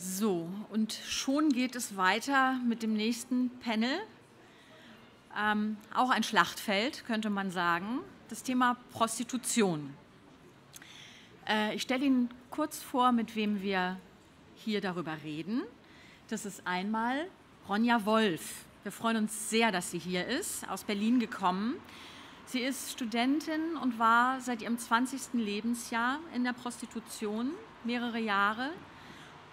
So, und schon geht es weiter mit dem nächsten Panel. Auch ein Schlachtfeld, könnte man sagen. Das Thema Prostitution. Ich stelle Ihnen kurz vor, mit wem wir hier darüber reden. Das ist einmal Ronja Wolf. Wir freuen uns sehr, dass sie hier ist, aus Berlin gekommen. Sie ist Studentin und war seit ihrem 20. Lebensjahr in der Prostitution mehrere Jahre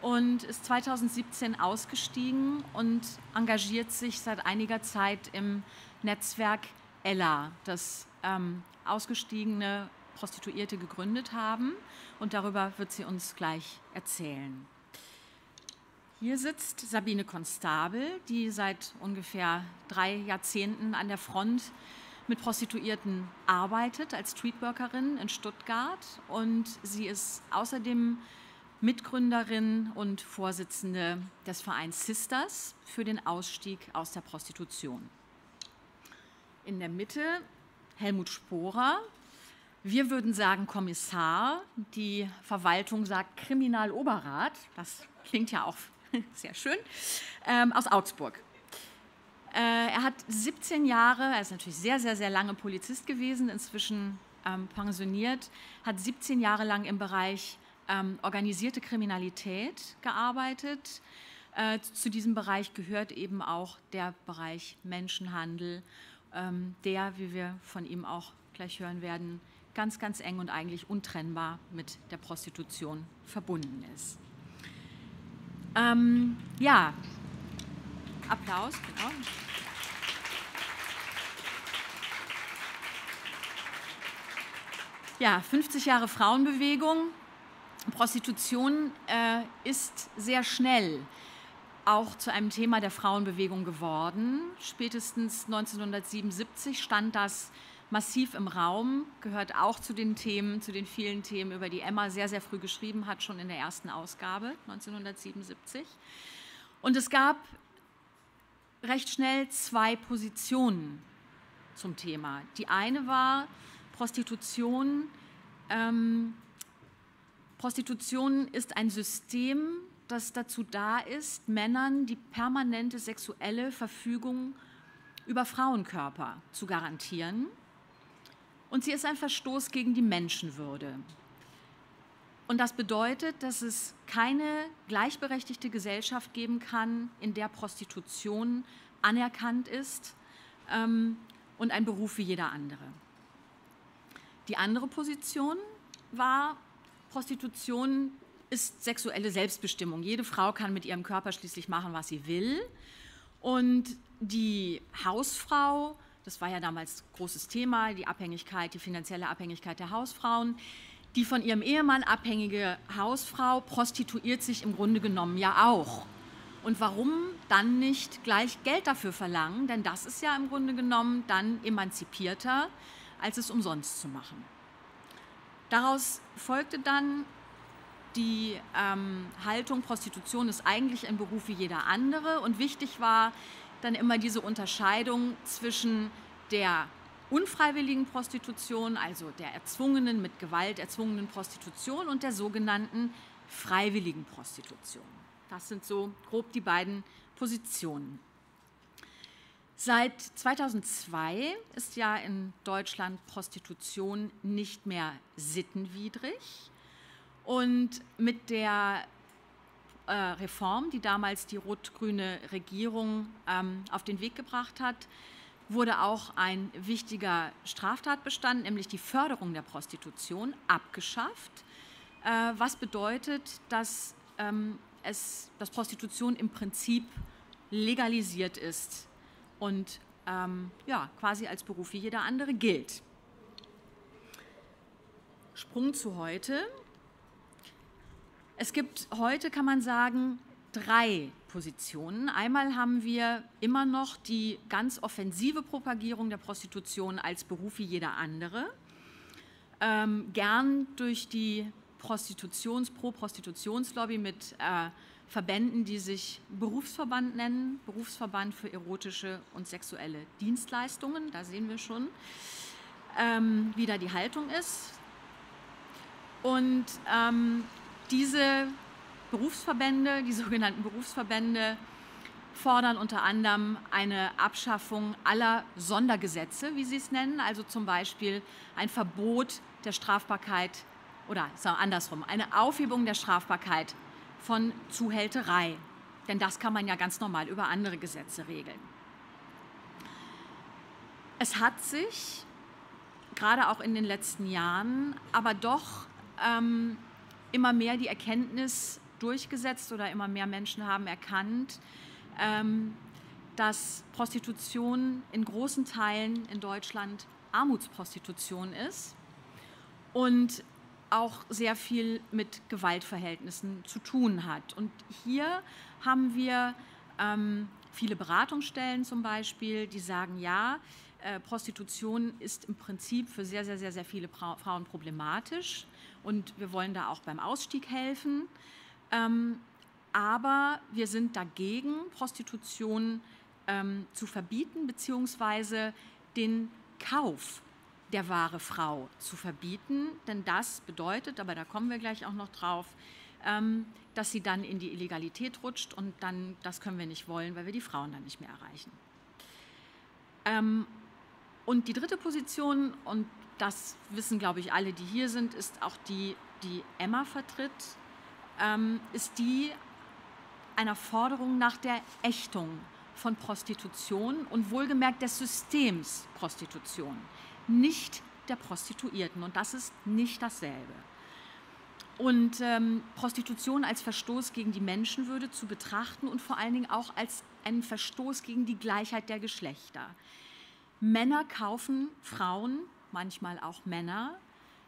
und ist 2017 ausgestiegen und engagiert sich seit einiger Zeit im Netzwerk Ella, das ausgestiegene Prostituierte gegründet haben. Und darüber wird sie uns gleich erzählen. Hier sitzt Sabine Constabel, die seit ungefähr 3 Jahrzehnten an der Front mit Prostituierten arbeitet, als Streetworkerin in Stuttgart. Und sie ist außerdem Mitgründerin und Vorsitzende des Vereins Sisters für den Ausstieg aus der Prostitution. In der Mitte Helmut Sporer. Wir würden sagen Kommissar, die Verwaltung sagt Kriminaloberrat, das klingt ja auch sehr schön, aus Augsburg. Er hat 17 Jahre, er ist natürlich sehr, sehr, sehr lange Polizist gewesen, inzwischen pensioniert, hat 17 Jahre lang im Bereich organisierte Kriminalität gearbeitet. Zu diesem Bereich gehört eben auch der Bereich Menschenhandel, der, wie wir von ihm auch gleich hören werden, ganz, ganz eng und eigentlich untrennbar mit der Prostitution verbunden ist. Ja, Applaus, genau. Ja, 50 Jahre Frauenbewegung. Prostitution ist sehr schnell auch zu einem Thema der Frauenbewegung geworden. Spätestens 1977 stand das massiv im Raum, gehört auch zu den Themen, zu den vielen Themen, über die Emma sehr, sehr früh geschrieben hat, schon in der ersten Ausgabe 1977. Und es gab recht schnell 2 Positionen zum Thema. Die eine war Prostitution. Prostitution ist ein System, das dazu da ist, Männern die permanente sexuelle Verfügung über Frauenkörper zu garantieren. Und sie ist ein Verstoß gegen die Menschenwürde. Und das bedeutet, dass es keine gleichberechtigte Gesellschaft geben kann, in der Prostitution anerkannt ist und ein Beruf wie jeder andere. Die andere Position war, Prostitution ist sexuelle Selbstbestimmung. Jede Frau kann mit ihrem Körper schließlich machen, was sie will. Und die Hausfrau, das war ja damals großes Thema, die Abhängigkeit, die finanzielle Abhängigkeit der Hausfrauen, die von ihrem Ehemann abhängige Hausfrau prostituiert sich im Grunde genommen ja auch. Und warum dann nicht gleich Geld dafür verlangen? Denn das ist ja im Grunde genommen dann emanzipierter, als es umsonst zu machen. Daraus folgte dann die Haltung, Prostitution ist eigentlich ein Beruf wie jeder andere. Und wichtig war dann immer diese Unterscheidung zwischen der unfreiwilligen Prostitution, also der erzwungenen, mit Gewalt erzwungenen Prostitution und der sogenannten freiwilligen Prostitution. Das sind so grob die beiden Positionen. Seit 2002 ist ja in Deutschland Prostitution nicht mehr sittenwidrig. Und mit der Reform, die damals die rot-grüne Regierung auf den Weg gebracht hat, wurde auch ein wichtiger Straftatbestand, nämlich die Förderung der Prostitution, abgeschafft. Was bedeutet, dass dass Prostitution im Prinzip legalisiert ist und ja, quasi als Beruf wie jeder andere gilt. Sprung zu heute. Es gibt heute, kann man sagen, 3 Positionen. Einmal haben wir immer noch die ganz offensive Propagierung der Prostitution als Beruf wie jeder andere. Gern durch die Pro-Prostitutionslobby mit Verbänden, die sich Berufsverband nennen, Berufsverband für erotische und sexuelle Dienstleistungen. Da sehen wir schon, wie da die Haltung ist. Und diese Berufsverbände, die sogenannten Berufsverbände, fordern unter anderem eine Abschaffung aller Sondergesetze, wie sie es nennen, also zum Beispiel ein Verbot der Strafbarkeit oder andersrum, eine Aufhebung der Strafbarkeit von Zuhälterei. Denn das kann man ja ganz normal über andere Gesetze regeln. Es hat sich, gerade auch in den letzten Jahren, aber doch immer mehr die Erkenntnis durchgesetzt oder immer mehr Menschen haben erkannt, dass Prostitution in großen Teilen in Deutschland Armutsprostitution ist und auch sehr viel mit Gewaltverhältnissen zu tun hat. Und hier haben wir viele Beratungsstellen zum Beispiel, die sagen, ja, Prostitution ist im Prinzip für sehr, sehr, sehr, sehr viele Frauen problematisch und wir wollen da auch beim Ausstieg helfen. Aber wir sind dagegen, Prostitution zu verbieten beziehungsweise den Kauf der wahre Frau zu verbieten. Denn das bedeutet, aber da kommen wir gleich auch noch drauf, dass sie dann in die Illegalität rutscht und dann, das können wir nicht wollen, weil wir die Frauen dann nicht mehr erreichen. Und die dritte Position, und das wissen, glaube ich, alle, die hier sind, ist auch die, die Emma vertritt, ist die einer Forderung nach der Ächtung von Prostitution und wohlgemerkt des Systems Prostitution, nicht der Prostituierten. Und das ist nicht dasselbe. Und Prostitution als Verstoß gegen die Menschenwürde zu betrachten und vor allen Dingen auch als einen Verstoß gegen die Gleichheit der Geschlechter. Männer kaufen Frauen, manchmal auch Männer.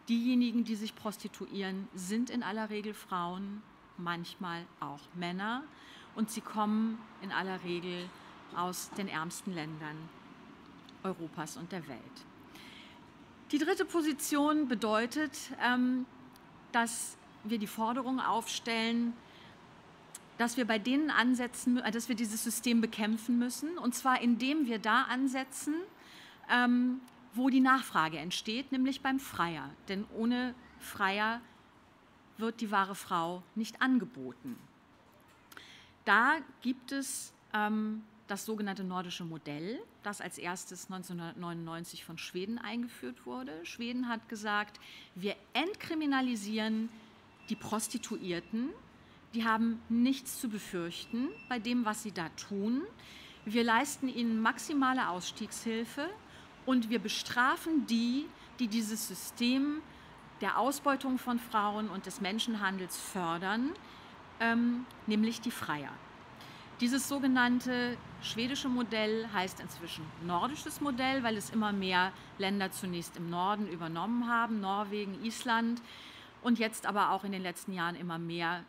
Diejenigen, die sich prostituieren, sind in aller Regel Frauen, manchmal auch Männer, und sie kommen in aller Regel aus den ärmsten Ländern Europas und der Welt. Die dritte Position bedeutet, dass wir die Forderung aufstellen, dass wir bei denen ansetzen, dass wir dieses System bekämpfen müssen, und zwar indem wir da ansetzen, wo die Nachfrage entsteht, nämlich beim Freier, denn ohne Freier wird die wahre Frau nicht angeboten. Da gibt es das sogenannte nordische Modell, das als erstes 1999 von Schweden eingeführt wurde. Schweden hat gesagt, wir entkriminalisieren die Prostituierten, die haben nichts zu befürchten bei dem, was sie da tun. Wir leisten ihnen maximale Ausstiegshilfe und wir bestrafen die, die dieses System der Ausbeutung von Frauen und des Menschenhandels fördern, nämlich die Freier. Dieses sogenannte schwedische Modell heißt inzwischen nordisches Modell, weil es immer mehr Länder zunächst im Norden übernommen haben, Norwegen, Island und jetzt aber auch in den letzten Jahren immer mehr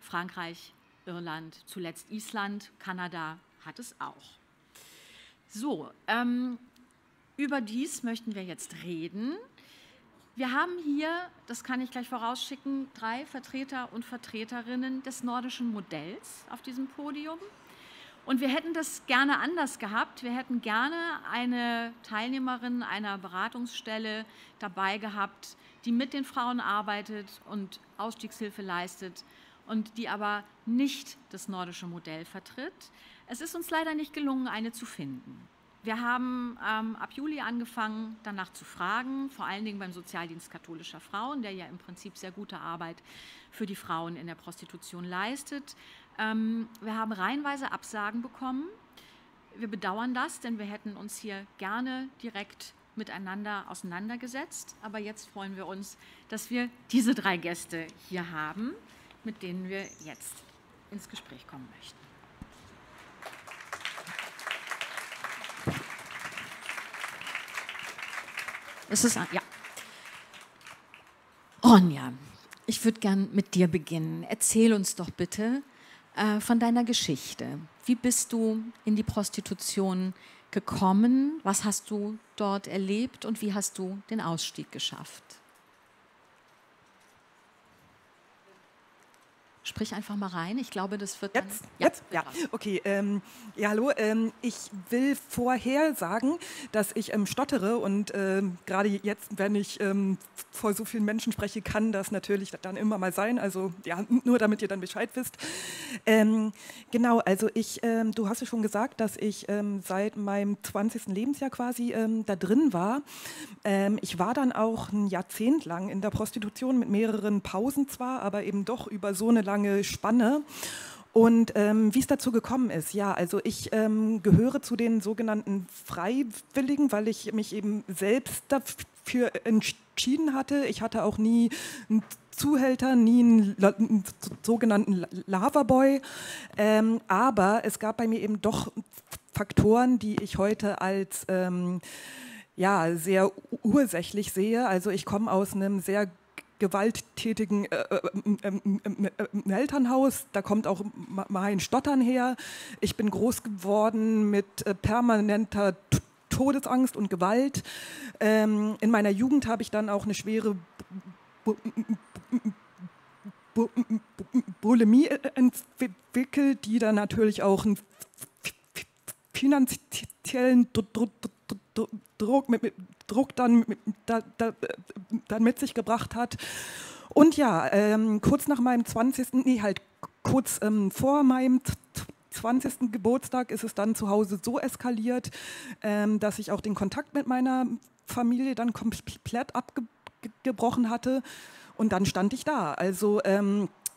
Frankreich, Irland, zuletzt Island, Kanada hat es auch. So, über dies möchten wir jetzt reden. Wir haben hier, das kann ich gleich vorausschicken, drei Vertreter und Vertreterinnen des nordischen Modells auf diesem Podium. Und wir hätten das gerne anders gehabt. Wir hätten gerne eine Teilnehmerin einer Beratungsstelle dabei gehabt, die mit den Frauen arbeitet und Ausstiegshilfe leistet und die aber nicht das nordische Modell vertritt. Es ist uns leider nicht gelungen, eine zu finden. Wir haben ab Juli angefangen, danach zu fragen, vor allen Dingen beim Sozialdienst katholischer Frauen, der ja im Prinzip sehr gute Arbeit für die Frauen in der Prostitution leistet. Wir haben reihenweise Absagen bekommen. Wir bedauern das, denn wir hätten uns hier gerne direkt miteinander auseinandergesetzt. Aber jetzt freuen wir uns, dass wir diese drei Gäste hier haben, mit denen wir jetzt ins Gespräch kommen möchten. Ist es an? Ja. Ronja, ich würde gern mit dir beginnen. Erzähl uns doch bitte von deiner Geschichte. Wie bist du in die Prostitution gekommen? Was hast du dort erlebt und wie hast du den Ausstieg geschafft? Sprich einfach mal rein. Ich glaube, das wird jetzt, dann... Ja. Okay. Ja, hallo. Ich will vorher sagen, dass ich stottere und gerade jetzt, wenn ich vor so vielen Menschen spreche, kann das natürlich dann immer mal sein. Also ja, nur damit ihr dann Bescheid wisst. Genau, also ich, du hast ja schon gesagt, dass ich seit meinem 20. Lebensjahr quasi da drin war. Ich war dann auch ein Jahrzehnt lang in der Prostitution mit mehreren Pausen zwar, aber eben doch über so eine lange Spanne. Und wie es dazu gekommen ist, ja, also ich gehöre zu den sogenannten Freiwilligen, weil ich mich eben selbst dafür entschieden hatte. Ich hatte auch nie einen Zuhälter, nie einen sogenannten Loverboy, aber es gab bei mir eben doch Faktoren, die ich heute als ja, sehr ursächlich sehe. Also ich komme aus einem sehr gewalttätigen Elternhaus, da kommt auch mein Stottern her. Ich bin groß geworden mit permanenter Todesangst und Gewalt. In meiner Jugend habe ich dann auch eine schwere Bulimie entwickelt, die dann natürlich auch einen finanziellen Druck dann mit sich gebracht hat. Und ja, kurz nach meinem 20., nee, halt kurz vor meinem 20. Geburtstag ist es dann zu Hause so eskaliert, dass ich auch den Kontakt mit meiner Familie dann komplett abgebrochen hatte. Und dann stand ich da. Also,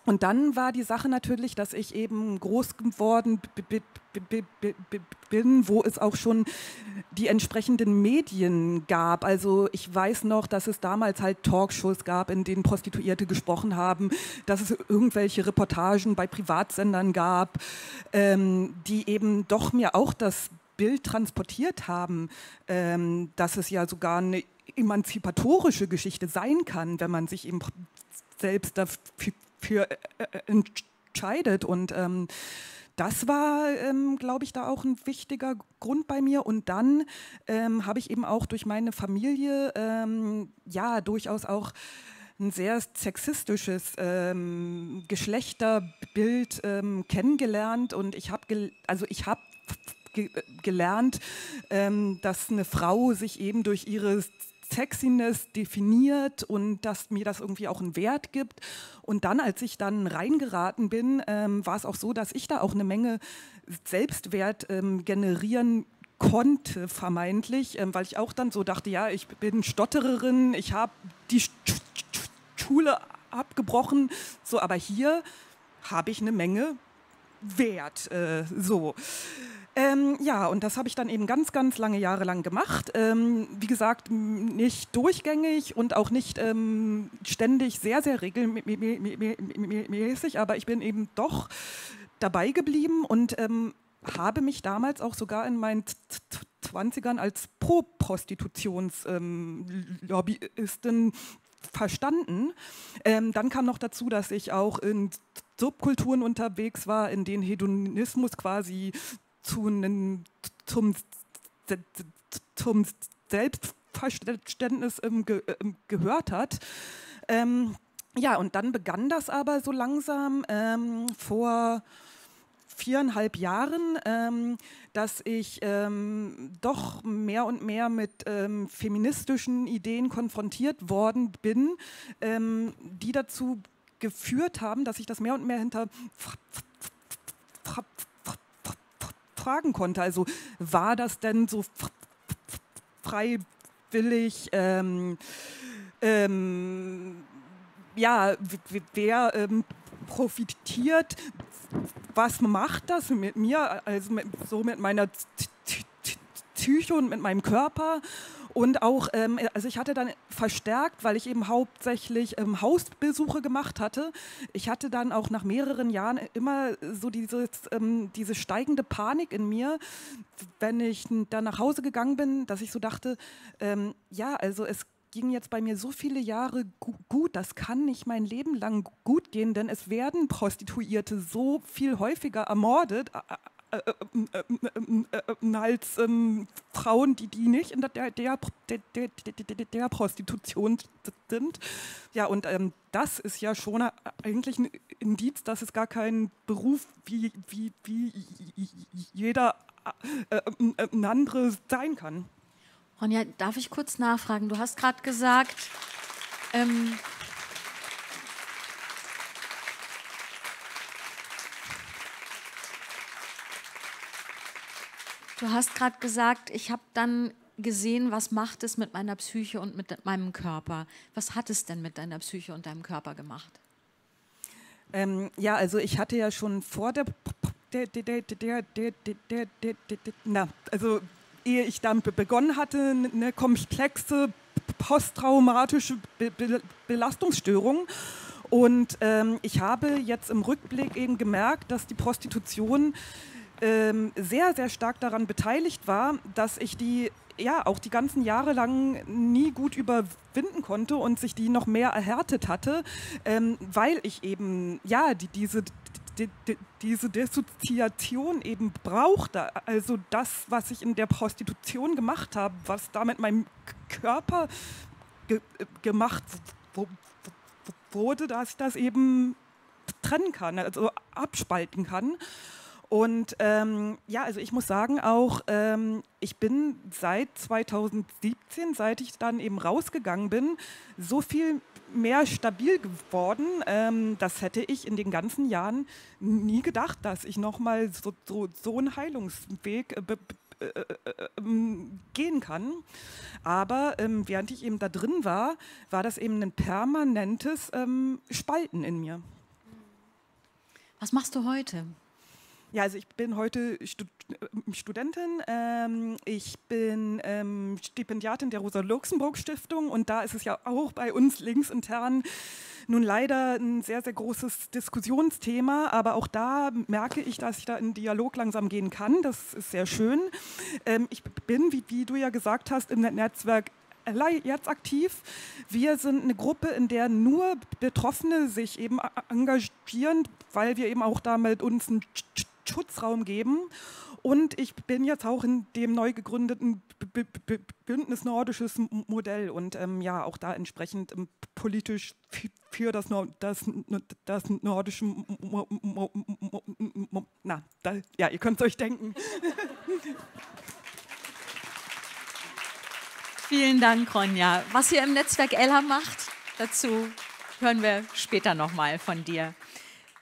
und dann war die Sache natürlich, dass ich eben groß geworden bin, wo es auch schon die entsprechenden Medien gab. Also ich weiß noch, dass es damals halt Talkshows gab, in denen Prostituierte gesprochen haben, dass es irgendwelche Reportagen bei Privatsendern gab, die eben doch mir auch das Bild transportiert haben, dass es ja sogar eine emanzipatorische Geschichte sein kann, wenn man sich eben selbst dafür entscheidet. Und das war, glaube ich, da auch ein wichtiger Grund bei mir. Und dann habe ich eben auch durch meine Familie ja durchaus auch ein sehr sexistisches Geschlechterbild kennengelernt. Und ich habe gelernt, dass eine Frau sich eben durch ihre Sexiness definiert und dass mir das irgendwie auch einen Wert gibt. Und dann, als ich dann reingeraten bin, war es auch so, dass ich da auch eine Menge Selbstwert generieren konnte, vermeintlich, weil ich auch dann so dachte, ja, ich bin Stottererin, ich habe die Schule abgebrochen, so, aber hier habe ich eine Menge Wert, so. Ja, und das habe ich dann eben ganz lange Jahre lang gemacht. Wie gesagt, nicht durchgängig und auch nicht ständig sehr regelmäßig, aber ich bin eben doch dabei geblieben und habe mich damals auch sogar in meinen 20ern als Pro-Prostitutions-Lobbyistin verstanden. Dann kam noch dazu, dass ich auch in Subkulturen unterwegs war, in denen Hedonismus quasi zum Selbstverständnis gehört hat. Ja, und dann begann das aber so langsam vor 4,5 Jahren, dass ich doch mehr und mehr mit feministischen Ideen konfrontiert worden bin, die dazu geführt haben, dass ich das mehr und mehr hinterfragen konnte. Also war das denn so freiwillig? Ja, wer profitiert? Was macht das mit mir? Also so mit meiner Psyche und mit meinem Körper. Und auch, also ich hatte dann verstärkt, weil ich eben hauptsächlich Hausbesuche gemacht hatte. Ich hatte dann auch nach mehreren Jahren immer so diese steigende Panik in mir, wenn ich dann nach Hause gegangen bin, dass ich so dachte, ja, also es ging jetzt bei mir so viele Jahre gut, das kann nicht mein Leben lang gut gehen, denn es werden Prostituierte so viel häufiger ermordet als Frauen, die nicht in der Prostitution sind. Ja, und das ist ja schon eigentlich ein Indiz, dass es gar keinen Beruf wie jeder andere sein kann. Ronja, darf ich kurz nachfragen? Du hast gerade gesagt, ich habe dann gesehen, was macht es mit meiner Psyche und mit meinem Körper. Was hat es denn mit deiner Psyche und deinem Körper gemacht? Ja, also ich hatte ja schon vor also ehe ich damit begonnen hatte, eine komplexe posttraumatische Belastungsstörung. Und ich habe jetzt im Rückblick eben gemerkt, dass die Prostitution sehr, sehr stark daran beteiligt war, dass ich die ja auch die ganzen Jahre lang nie gut überwinden konnte und sich die noch mehr erhärtet hatte, weil ich eben ja diese Dissoziation eben brauchte. Also das, was ich in der Prostitution gemacht habe, was da mit meinem Körper gemacht wurde, dass ich das eben trennen kann, also abspalten kann. Und ja, also ich muss sagen auch, ich bin seit 2017, seit ich dann eben rausgegangen bin, so viel mehr stabil geworden. Das hätte ich in den ganzen Jahren nie gedacht, dass ich nochmal so einen Heilungsweg gehen kann. Aber während ich eben da drin war, war das eben ein permanentes Spalten in mir. Was machst du heute? Ja, also ich bin heute Studentin, ich bin Stipendiatin der Rosa-Luxemburg-Stiftung und da ist es ja auch bei uns linksintern nun leider ein sehr, sehr großes Diskussionsthema, aber auch da merke ich, dass ich da in Dialog langsam gehen kann, das ist sehr schön. Ich bin, wie du ja gesagt hast, im Netzwerk Ella jetzt aktiv. Wir sind eine Gruppe, in der nur Betroffene sich eben engagieren, weil wir eben auch damit uns einen Schutzraum geben. Und ich bin jetzt auch in dem neu gegründeten Bündnis nordisches Modell und ja, auch da entsprechend politisch für das nordische na, da, ja, ihr könnt es euch denken. Vielen Dank, Ronja. Was ihr im Netzwerk Ella macht, dazu hören wir später nochmal von dir.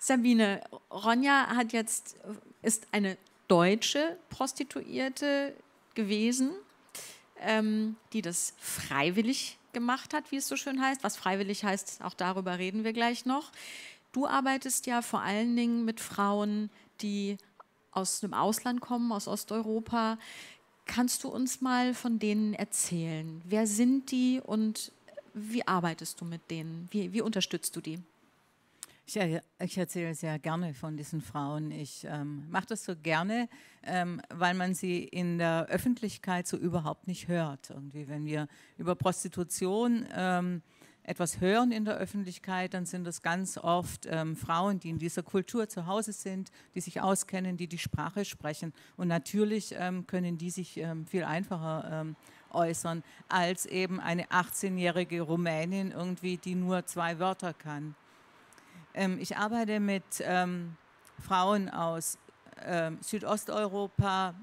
Sabine, Ronja hat jetzt, ist eine deutsche Prostituierte gewesen, die das freiwillig gemacht hat, wie es so schön heißt. Was freiwillig heißt, auch darüber reden wir gleich noch. Du arbeitest ja vor allen Dingen mit Frauen, die aus dem Ausland kommen, aus Osteuropa. Kannst du uns mal von denen erzählen? Wer sind die und wie arbeitest du mit denen? Wie unterstützt du die? Ich erzähle sehr gerne von diesen Frauen. Ich mache das so gerne, weil man sie in der Öffentlichkeit so überhaupt nicht hört. Irgendwie, wenn wir über Prostitution etwas hören in der Öffentlichkeit, dann sind das ganz oft Frauen, die in dieser Kultur zu Hause sind, die sich auskennen, die die Sprache sprechen. Und natürlich können die sich viel einfacher äußern als eben eine 18-jährige Rumänin irgendwie, die nur 2 Wörter kann. Ich arbeite mit Frauen aus Südosteuropa,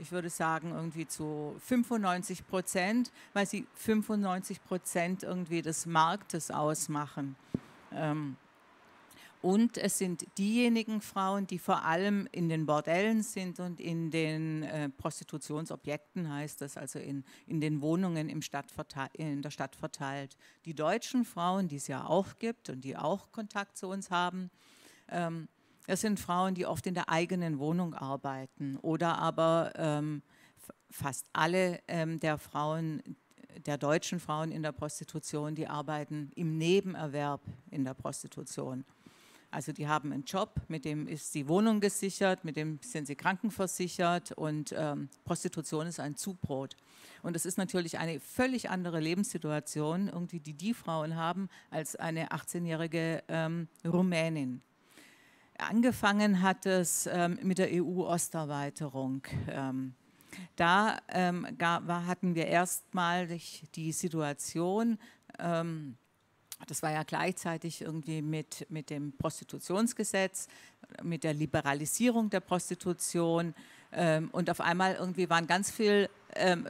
ich würde sagen irgendwie zu 95%, weil sie 95% irgendwie des Marktes ausmachen. Und es sind diejenigen Frauen, die vor allem in den Bordellen sind und in den Prostitutionsobjekten, heißt das, also in den Wohnungen in der Stadt verteilt. Die deutschen Frauen, die es ja auch gibt und die auch Kontakt zu uns haben, das sind Frauen, die oft in der eigenen Wohnung arbeiten oder aber fast alle der Frauen, der deutschen Frauen in der Prostitution, die arbeiten im Nebenerwerb in der Prostitution. Also die haben einen Job, mit dem ist die Wohnung gesichert, mit dem sind sie krankenversichert und Prostitution ist ein Zubrot. Und das ist natürlich eine völlig andere Lebenssituation, irgendwie, die die Frauen haben, als eine 18-jährige Rumänin. Angefangen hat es mit der EU-Osterweiterung. Da hatten wir erstmalig die Situation, das war ja gleichzeitig irgendwie mit dem Prostitutionsgesetz, mit der Liberalisierung der Prostitution, und auf einmal irgendwie waren ganz viele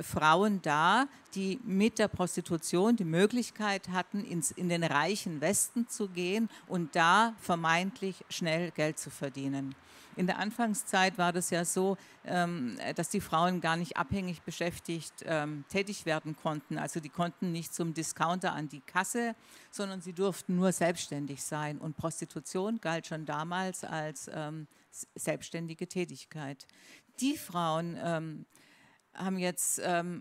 Frauen da, die mit der Prostitution die Möglichkeit hatten, in den reichen Westen zu gehen und da vermeintlich schnell Geld zu verdienen. In der Anfangszeit war das ja so, dass die Frauen gar nicht abhängig beschäftigt tätig werden konnten. Also die konnten nicht zum Discounter an die Kasse, sondern sie durften nur selbstständig sein. Und Prostitution galt schon damals als selbstständige Tätigkeit. Die Frauen haben jetzt,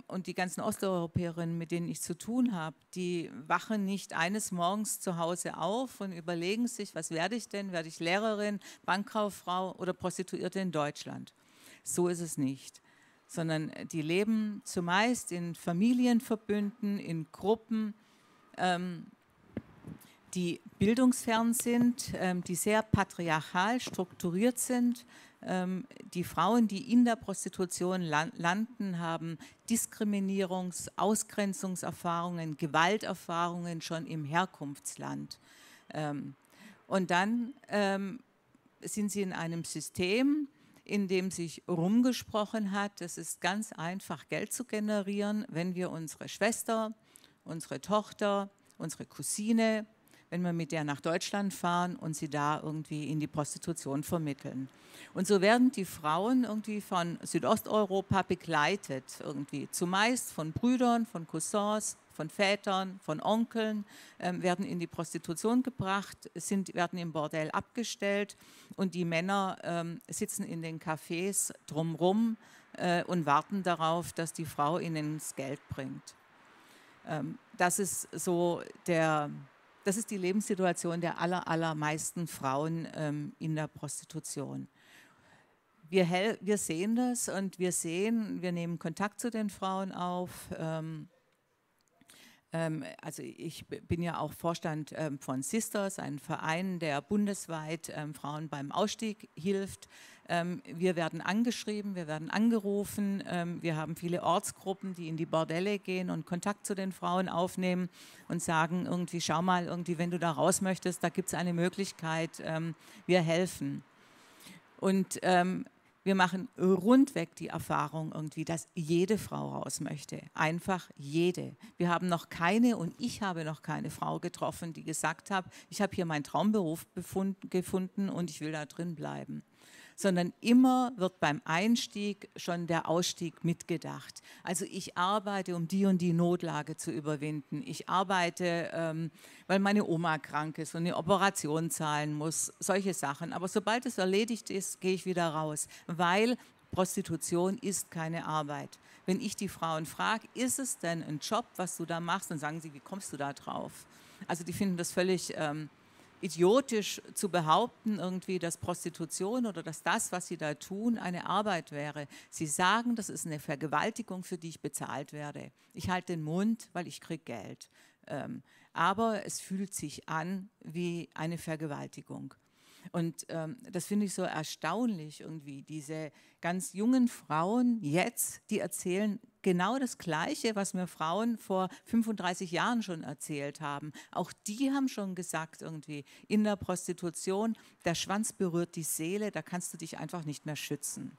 und die ganzen Osteuropäerinnen, mit denen ich zu tun habe, die wachen nicht eines Morgens zu Hause auf und überlegen sich, was werde ich denn? Werde ich Lehrerin, Bankkauffrau oder Prostituierte in Deutschland? So ist es nicht, sondern die leben zumeist in Familienverbünden, in Gruppen, die bildungsfern sind, die sehr patriarchal strukturiert sind. Die Frauen, die in der Prostitution landen, haben Diskriminierungs-, Ausgrenzungserfahrungen, Gewalterfahrungen schon im Herkunftsland. Und dann sind sie in einem System, in dem sich rumgesprochen hat, es ist ganz einfach, Geld zu generieren, wenn wir unsere Schwester, unsere Tochter, unsere Cousine, wenn wir mit der nach Deutschland fahren und sie da irgendwie in die Prostitution vermitteln. Und so werden die Frauen irgendwie von Südosteuropa begleitet, irgendwie zumeist von Brüdern, von Cousins, von Vätern, von Onkeln, werden in die Prostitution gebracht, werden im Bordell abgestellt und die Männer sitzen in den Cafés drumrum und warten darauf, dass die Frau ihnen das Geld bringt. Das ist so das ist die Lebenssituation der allermeisten Frauen in der Prostitution. Wir sehen das und wir nehmen Kontakt zu den Frauen auf. Also ich bin ja auch Vorstand von Sisters, einem Verein, der bundesweit Frauen beim Ausstieg hilft. Wir werden angeschrieben, wir werden angerufen, wir haben viele Ortsgruppen, die in die Bordelle gehen und Kontakt zu den Frauen aufnehmen und sagen irgendwie, schau mal, irgendwie, wenn du da raus möchtest, da gibt es eine Möglichkeit, wir helfen. Und wir machen rundweg die Erfahrung irgendwie, dass jede Frau raus möchte. Einfach jede. Wir haben noch keine, und ich habe noch keine Frau getroffen, die gesagt hat, ich habe hier meinen Traumberuf gefunden und ich will da drin bleiben. Sondern immer wird beim Einstieg schon der Ausstieg mitgedacht. Also ich arbeite, um die und die Notlage zu überwinden. Ich arbeite, weil meine Oma krank ist und eine Operation zahlen muss, solche Sachen. Aber sobald es erledigt ist, gehe ich wieder raus, weil Prostitution ist keine Arbeit. Wenn ich die Frauen frage, ist es denn ein Job, was du da machst, dann sagen sie, wie kommst du da drauf? Also die finden das völlig idiotisch zu behaupten, irgendwie, dass Prostitution oder dass das, was sie da tun, eine Arbeit wäre. Sie sagen, das ist eine Vergewaltigung, für die ich bezahlt werde. Ich halte den Mund, weil ich kriege Geld. Aber es fühlt sich an wie eine Vergewaltigung. Und das finde ich so erstaunlich irgendwie, diese ganz jungen Frauen jetzt, die erzählen genau das Gleiche, was mir Frauen vor 35 Jahren schon erzählt haben. Auch die haben schon gesagt irgendwie, in der Prostitution, der Schwanz berührt die Seele, da kannst du dich einfach nicht mehr schützen.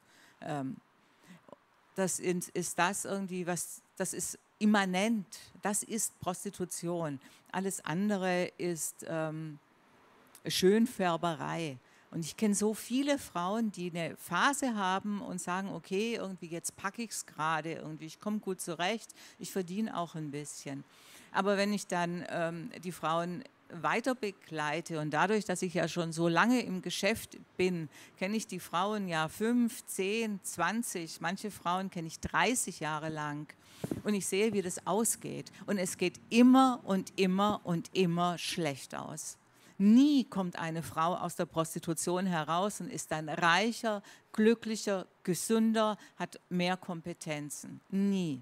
Das ist das irgendwie, das ist immanent, das ist Prostitution. Alles andere ist Schönfärberei. Und ich kenne so viele Frauen, die eine Phase haben und sagen, okay, irgendwie jetzt packe ich es gerade, irgendwie ich komme gut zurecht, ich verdiene auch ein bisschen. Aber wenn ich dann die Frauen weiter begleite und dadurch, dass ich ja schon so lange im Geschäft bin, kenne ich die Frauen ja 5, 10, 20, manche Frauen kenne ich 30 Jahre lang und ich sehe, wie das ausgeht. Und es geht immer und immer und immer schlecht aus. Nie kommt eine Frau aus der Prostitution heraus und ist dann reicher, glücklicher, gesünder, hat mehr Kompetenzen. Nie.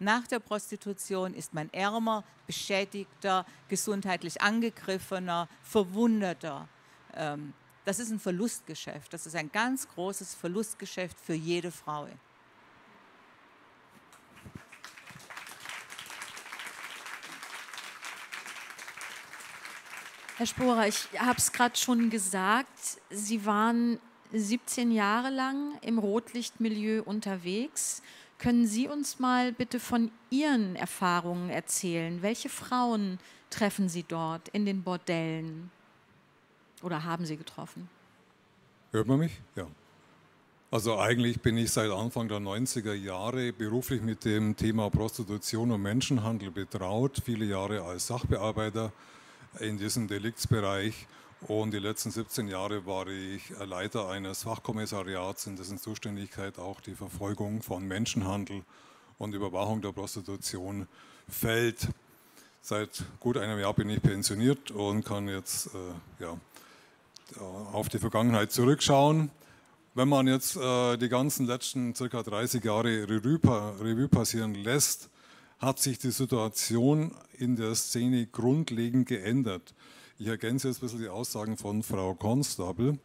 Nach der Prostitution ist man ärmer, beschädigter, gesundheitlich angegriffener, verwundeter. Das ist ein Verlustgeschäft. Das ist ein ganz großes Verlustgeschäft für jede Frau. Herr Sporer, ich habe es gerade schon gesagt, Sie waren 17 Jahre lang im Rotlichtmilieu unterwegs. Können Sie uns mal bitte von Ihren Erfahrungen erzählen? Welche Frauen treffen Sie dort in den Bordellen? Oder haben Sie getroffen? Hört man mich? Ja. Also eigentlich bin ich seit Anfang der 90er Jahre beruflich mit dem Thema Prostitution und Menschenhandel betraut. Viele Jahre als Sachbearbeiter in diesem Deliktsbereich. Und die letzten 17 Jahre war ich Leiter eines Fachkommissariats, in dessen Zuständigkeit auch die Verfolgung von Menschenhandel und Überwachung der Prostitution fällt. Seit gut einem Jahr bin ich pensioniert und kann jetzt auf die Vergangenheit zurückschauen. Wenn man jetzt die ganzen letzten ca. 30 Jahre Revue passieren lässt, hat sich die Situation in der Szene grundlegend geändert. Ich ergänze jetzt ein bisschen die Aussagen von Frau Constabel.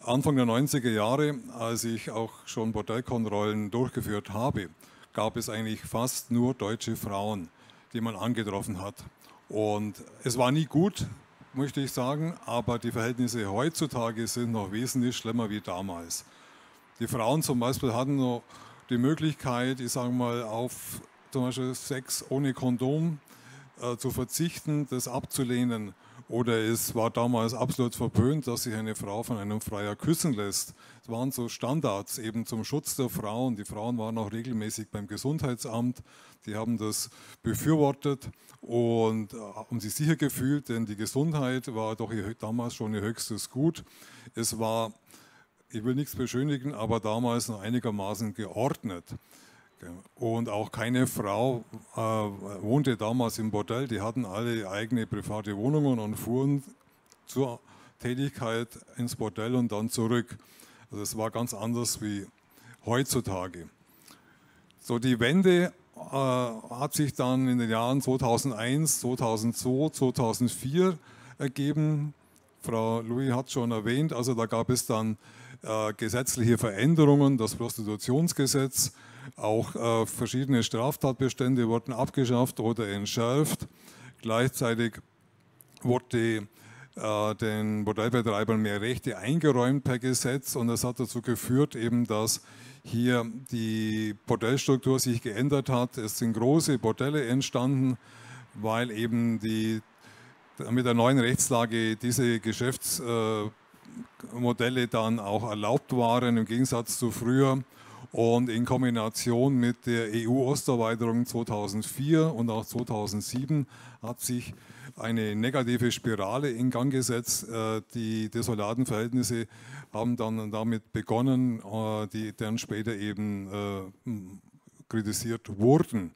Anfang der 90er Jahre, als ich auch schon Bordellkontrollen durchgeführt habe, gab es eigentlich fast nur deutsche Frauen, die man angetroffen hat. Und es war nie gut, möchte ich sagen, aber die Verhältnisse heutzutage sind noch wesentlich schlimmer wie damals. Die Frauen zum Beispiel hatten noch die Möglichkeit, ich sage mal, auf zum Beispiel Sex ohne Kondom zu verzichten, das abzulehnen. Oder es war damals absolut verpönt, dass sich eine Frau von einem Freier küssen lässt. Es waren so Standards eben zum Schutz der Frauen. Die Frauen waren auch regelmäßig beim Gesundheitsamt. Die haben das befürwortet und haben sich sicher gefühlt, denn die Gesundheit war doch damals schon ihr höchstes Gut. Es war, ich will nichts beschönigen, aber damals noch einigermaßen geordnet. Und auch keine Frau wohnte damals im Bordell, die hatten alle eigene private Wohnungen und fuhren zur Tätigkeit ins Bordell und dann zurück. Also es war ganz anders wie heutzutage. So, die Wende hat sich dann in den Jahren 2001, 2002, 2004 ergeben. Frau Louis hat es schon erwähnt, also da gab es dann gesetzliche Veränderungen, das Prostitutionsgesetz. Auch verschiedene Straftatbestände wurden abgeschafft oder entschärft. Gleichzeitig wurde den Bordellbetreibern mehr Rechte eingeräumt per Gesetz und das hat dazu geführt, eben, dass hier die Bordellstruktur sich geändert hat. Es sind große Bordelle entstanden, weil eben mit der neuen Rechtslage diese Geschäftsmodelle dann auch erlaubt waren, im Gegensatz zu früher. Und in Kombination mit der EU-Osterweiterung 2004 und auch 2007 hat sich eine negative Spirale in Gang gesetzt. Die desolaten Verhältnisse haben dann damit begonnen, die dann später eben kritisiert wurden.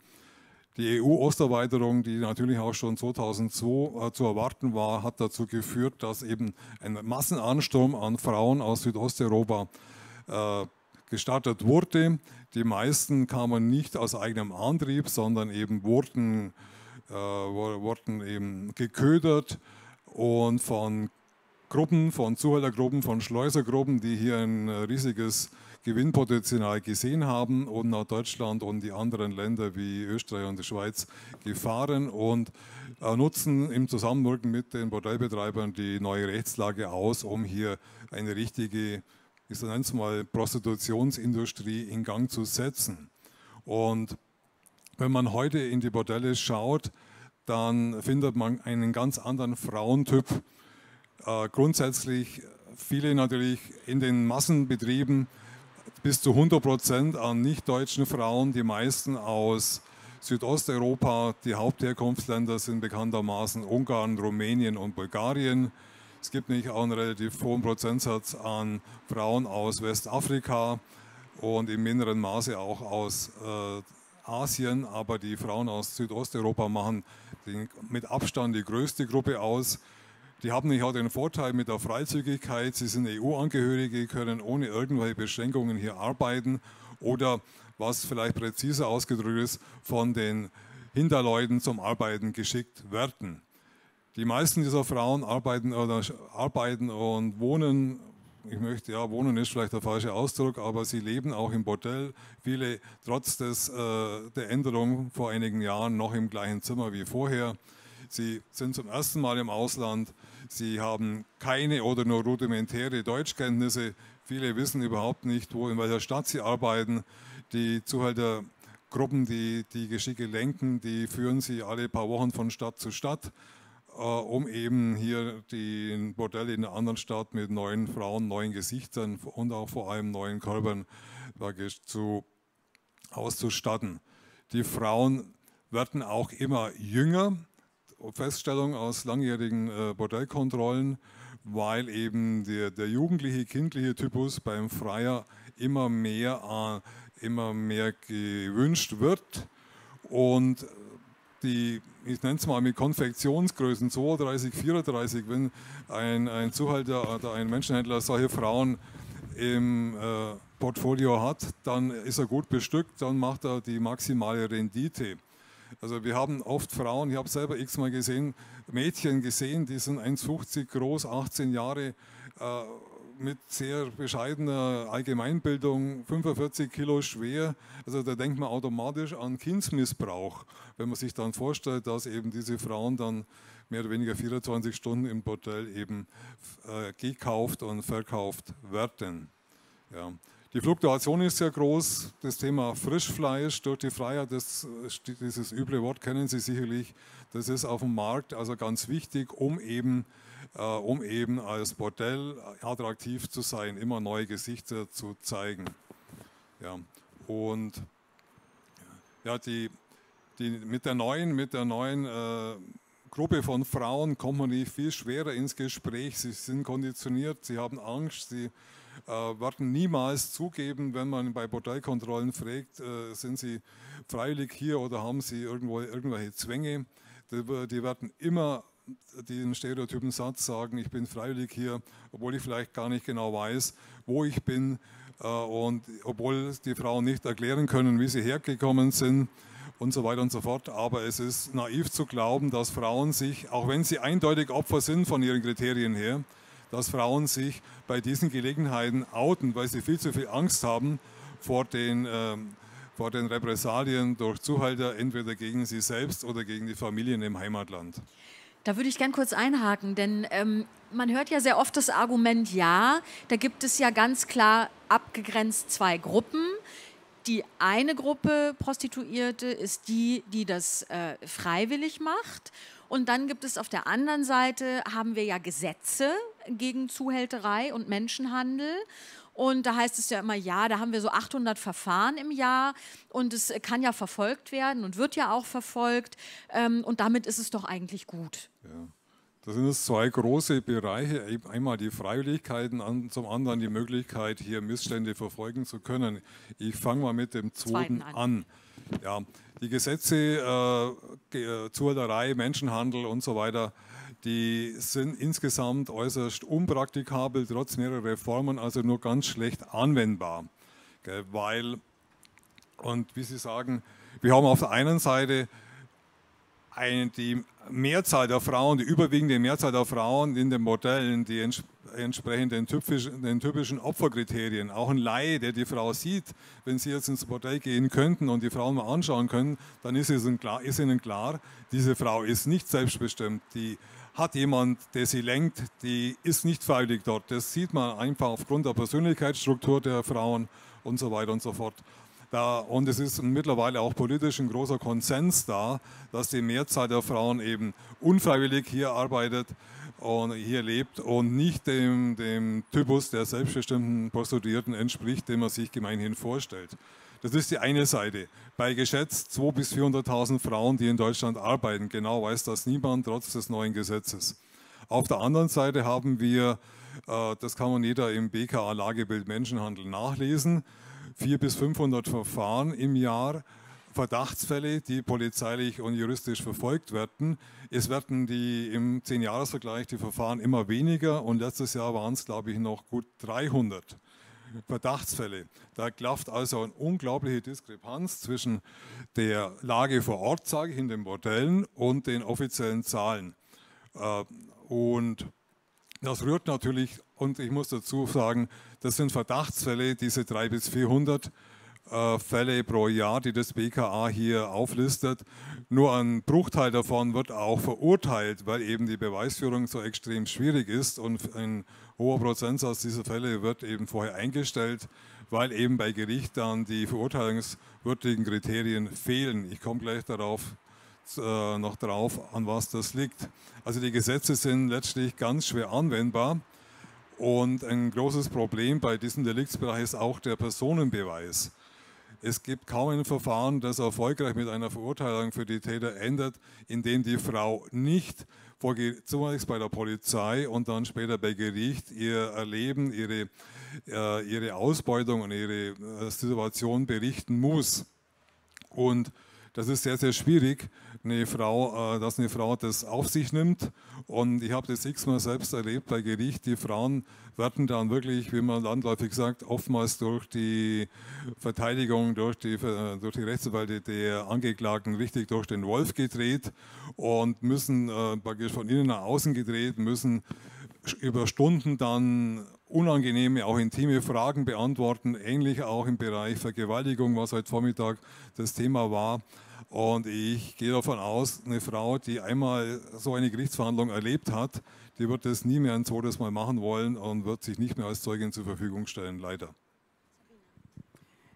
Die EU-Osterweiterung, die natürlich auch schon 2002 zu erwarten war, hat dazu geführt, dass eben ein Massenansturm an Frauen aus Südosteuropa gestartet wurde. Die meisten kamen nicht aus eigenem Antrieb, sondern eben wurden geködert und von Gruppen, von Zuhältergruppen, von Schleusergruppen, die hier ein riesiges Gewinnpotenzial gesehen haben und nach Deutschland und die anderen Länder wie Österreich und die Schweiz gefahren und nutzen im Zusammenwirken mit den Bordellbetreibern die neue Rechtslage aus, um hier eine richtige, ich nenne es mal, Prostitutionsindustrie in Gang zu setzen. Und wenn man heute in die Bordelle schaut, dann findet man einen ganz anderen Frauentyp. Grundsätzlich viele natürlich in den Massenbetrieben, bis zu 100% an nicht-deutschen Frauen, die meisten aus Südosteuropa. Die Hauptherkunftsländer sind bekanntermaßen Ungarn, Rumänien und Bulgarien. Es gibt nämlich auch einen relativ hohen Prozentsatz an Frauen aus Westafrika und im minderen Maße auch aus Asien. Aber die Frauen aus Südosteuropa machen mit Abstand die größte Gruppe aus. Die haben nämlich auch den Vorteil mit der Freizügigkeit. Sie sind EU-Angehörige, können ohne irgendwelche Beschränkungen hier arbeiten. Oder, was vielleicht präziser ausgedrückt ist, von den Hinterleuten zum Arbeiten geschickt werden. Die meisten dieser Frauen arbeiten und wohnen. Ich möchte, ja, wohnen ist vielleicht der falsche Ausdruck, aber sie leben auch im Bordell. Viele trotz der Änderung vor einigen Jahren noch im gleichen Zimmer wie vorher. Sie sind zum ersten Mal im Ausland. Sie haben keine oder nur rudimentäre Deutschkenntnisse. Viele wissen überhaupt nicht, wo, in welcher Stadt sie arbeiten. Die Zuhältergruppen, die die Geschicke lenken, die führen sie alle paar Wochen von Stadt zu Stadt, um eben hier die Bordelle in einer anderen Stadt mit neuen Frauen, neuen Gesichtern und auch vor allem neuen Körpern auszustatten. Die Frauen werden auch immer jünger, Feststellung aus langjährigen Bordellkontrollen, weil eben der jugendliche, kindliche Typus beim Freier immer mehr gewünscht wird, und die, ich nenne es mal mit Konfektionsgrößen, 32, 34, wenn ein Zuhälter oder ein Menschenhändler solche Frauen im Portfolio hat, dann ist er gut bestückt, dann macht er die maximale Rendite. Also wir haben oft Frauen, ich habe selber x-mal gesehen, Mädchen gesehen, die sind 1,50 groß, 18 Jahre, mit sehr bescheidener Allgemeinbildung, 45 Kilo schwer. Also da denkt man automatisch an Kindsmissbrauch, wenn man sich dann vorstellt, dass eben diese Frauen dann mehr oder weniger 24 Stunden im Bordell eben gekauft und verkauft werden. Ja. Die Fluktuation ist sehr groß. Das Thema Frischfleisch durch die Freier, dieses üble Wort kennen Sie sicherlich, das ist auf dem Markt also ganz wichtig, um eben als Bordell attraktiv zu sein, immer neue Gesichter zu zeigen. Ja, und ja, mit der neuen Gruppe von Frauen kommt man nicht viel schwerer ins Gespräch. Sie sind konditioniert, sie haben Angst, sie werden niemals zugeben, wenn man bei Bordellkontrollen fragt, sind sie freiwillig hier oder haben sie irgendwelche Zwänge. Die werden immer den stereotypen Satz sagen, ich bin freiwillig hier, obwohl ich vielleicht gar nicht genau weiß, wo ich bin, und obwohl die Frauen nicht erklären können, wie sie hergekommen sind und so weiter und so fort. Aber es ist naiv zu glauben, dass Frauen sich, auch wenn sie eindeutig Opfer sind von ihren Kriterien her, dass Frauen sich bei diesen Gelegenheiten outen, weil sie viel zu viel Angst haben vor den Repressalien durch Zuhälter, entweder gegen sie selbst oder gegen die Familien im Heimatland. Da würde ich gern kurz einhaken, denn man hört ja sehr oft das Argument, ja, da gibt es ja ganz klar abgegrenzt zwei Gruppen. Die eine Gruppe Prostituierte ist die, die das freiwillig macht. Und dann gibt es auf der anderen Seite, haben wir ja Gesetze gegen Zuhälterei und Menschenhandel. Und da heißt es ja immer, ja, da haben wir so 800 Verfahren im Jahr und es kann ja verfolgt werden und wird ja auch verfolgt, und damit ist es doch eigentlich gut. Ja. Das sind jetzt zwei große Bereiche, einmal die Freiwilligkeiten an, zum anderen die Möglichkeit, hier Missstände verfolgen zu können. Ich fange mal mit dem zweiten an. Ja, die Gesetze, Zuhälterei, Menschenhandel und so weiter, die sind insgesamt äußerst unpraktikabel, trotz mehrerer Reformen, also nur ganz schlecht anwendbar. Gell, weil, und wie Sie sagen, wir haben auf der einen Seite die Mehrzahl der Frauen, die überwiegende Mehrzahl der Frauen in den Bordellen, die entsprechen den typischen Opferkriterien. Auch ein Laie, der die Frau sieht, wenn sie jetzt ins Bordell gehen könnten und die Frauen mal anschauen können, dann ist ihnen klar, diese Frau ist nicht selbstbestimmt, die hat jemand, der sie lenkt, die ist nicht freiwillig dort. Das sieht man einfach aufgrund der Persönlichkeitsstruktur der Frauen und so weiter und so fort. Und es ist mittlerweile auch politisch ein großer Konsens da, dass die Mehrzahl der Frauen eben unfreiwillig hier arbeitet und hier lebt und nicht dem Typus der selbstbestimmten Prostituierten entspricht, den man sich gemeinhin vorstellt. Das ist die eine Seite. Bei geschätzt 200.000 bis 400.000 Frauen, die in Deutschland arbeiten, genau weiß das niemand, trotz des neuen Gesetzes. Auf der anderen Seite haben wir, das kann man jeder im BKA-Lagebild Menschenhandel nachlesen, 400 bis 500 Verfahren im Jahr, Verdachtsfälle, die polizeilich und juristisch verfolgt werden. Es werden im 10-Jahres-Vergleich die Verfahren immer weniger und letztes Jahr waren es, glaube ich, noch gut 300 Verdachtsfälle. Da klafft also eine unglaubliche Diskrepanz zwischen der Lage vor Ort, sage ich, in den Bordellen und den offiziellen Zahlen. Und das rührt natürlich, und ich muss dazu sagen, das sind Verdachtsfälle, diese 300 bis 400 Fälle pro Jahr, die das BKA hier auflistet. Nur ein Bruchteil davon wird auch verurteilt, weil eben die Beweisführung so extrem schwierig ist und ein hoher Prozentsatz dieser Fälle wird eben vorher eingestellt, weil eben bei Gericht dann die verurteilungswürdigen Kriterien fehlen. Ich komme gleich darauf noch drauf, an was das liegt. Also die Gesetze sind letztlich ganz schwer anwendbar und ein großes Problem bei diesem Deliktsbereich ist auch der Personenbeweis. Es gibt kaum ein Verfahren, das erfolgreich mit einer Verurteilung für die Täter endet, in dem die Frau nicht zunächst bei der Polizei und dann später bei Gericht ihr Erleben, ihre Ausbeutung und ihre Situation berichten muss. Und das ist sehr, sehr schwierig, dass eine Frau das auf sich nimmt. Und ich habe das x-mal selbst erlebt bei Gericht. Die Frauen werden dann wirklich, wie man landläufig sagt, oftmals durch die Verteidigung, durch die Rechtsanwälte der Angeklagten richtig durch den Wolf gedreht und müssen praktisch von innen nach außen gedreht, müssen über Stunden dann unangenehme, auch intime Fragen beantworten, ähnlich auch im Bereich Vergewaltigung, was heute Vormittag das Thema war. Und ich gehe davon aus, eine Frau, die einmal so eine Gerichtsverhandlung erlebt hat, die wird das nie mehr ein zweites Mal machen wollen und wird sich nicht mehr als Zeugin zur Verfügung stellen, leider.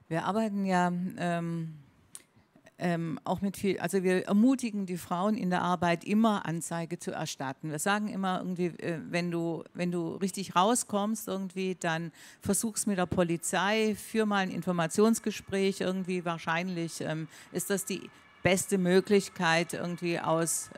Wir arbeiten ja auch mit viel, also wir ermutigen die Frauen in der Arbeit immer Anzeige zu erstatten. Wir sagen immer irgendwie, wenn du richtig rauskommst irgendwie, dann versuch's mit der Polizei, führ mal ein Informationsgespräch irgendwie, wahrscheinlich ist das die beste Möglichkeit irgendwie aus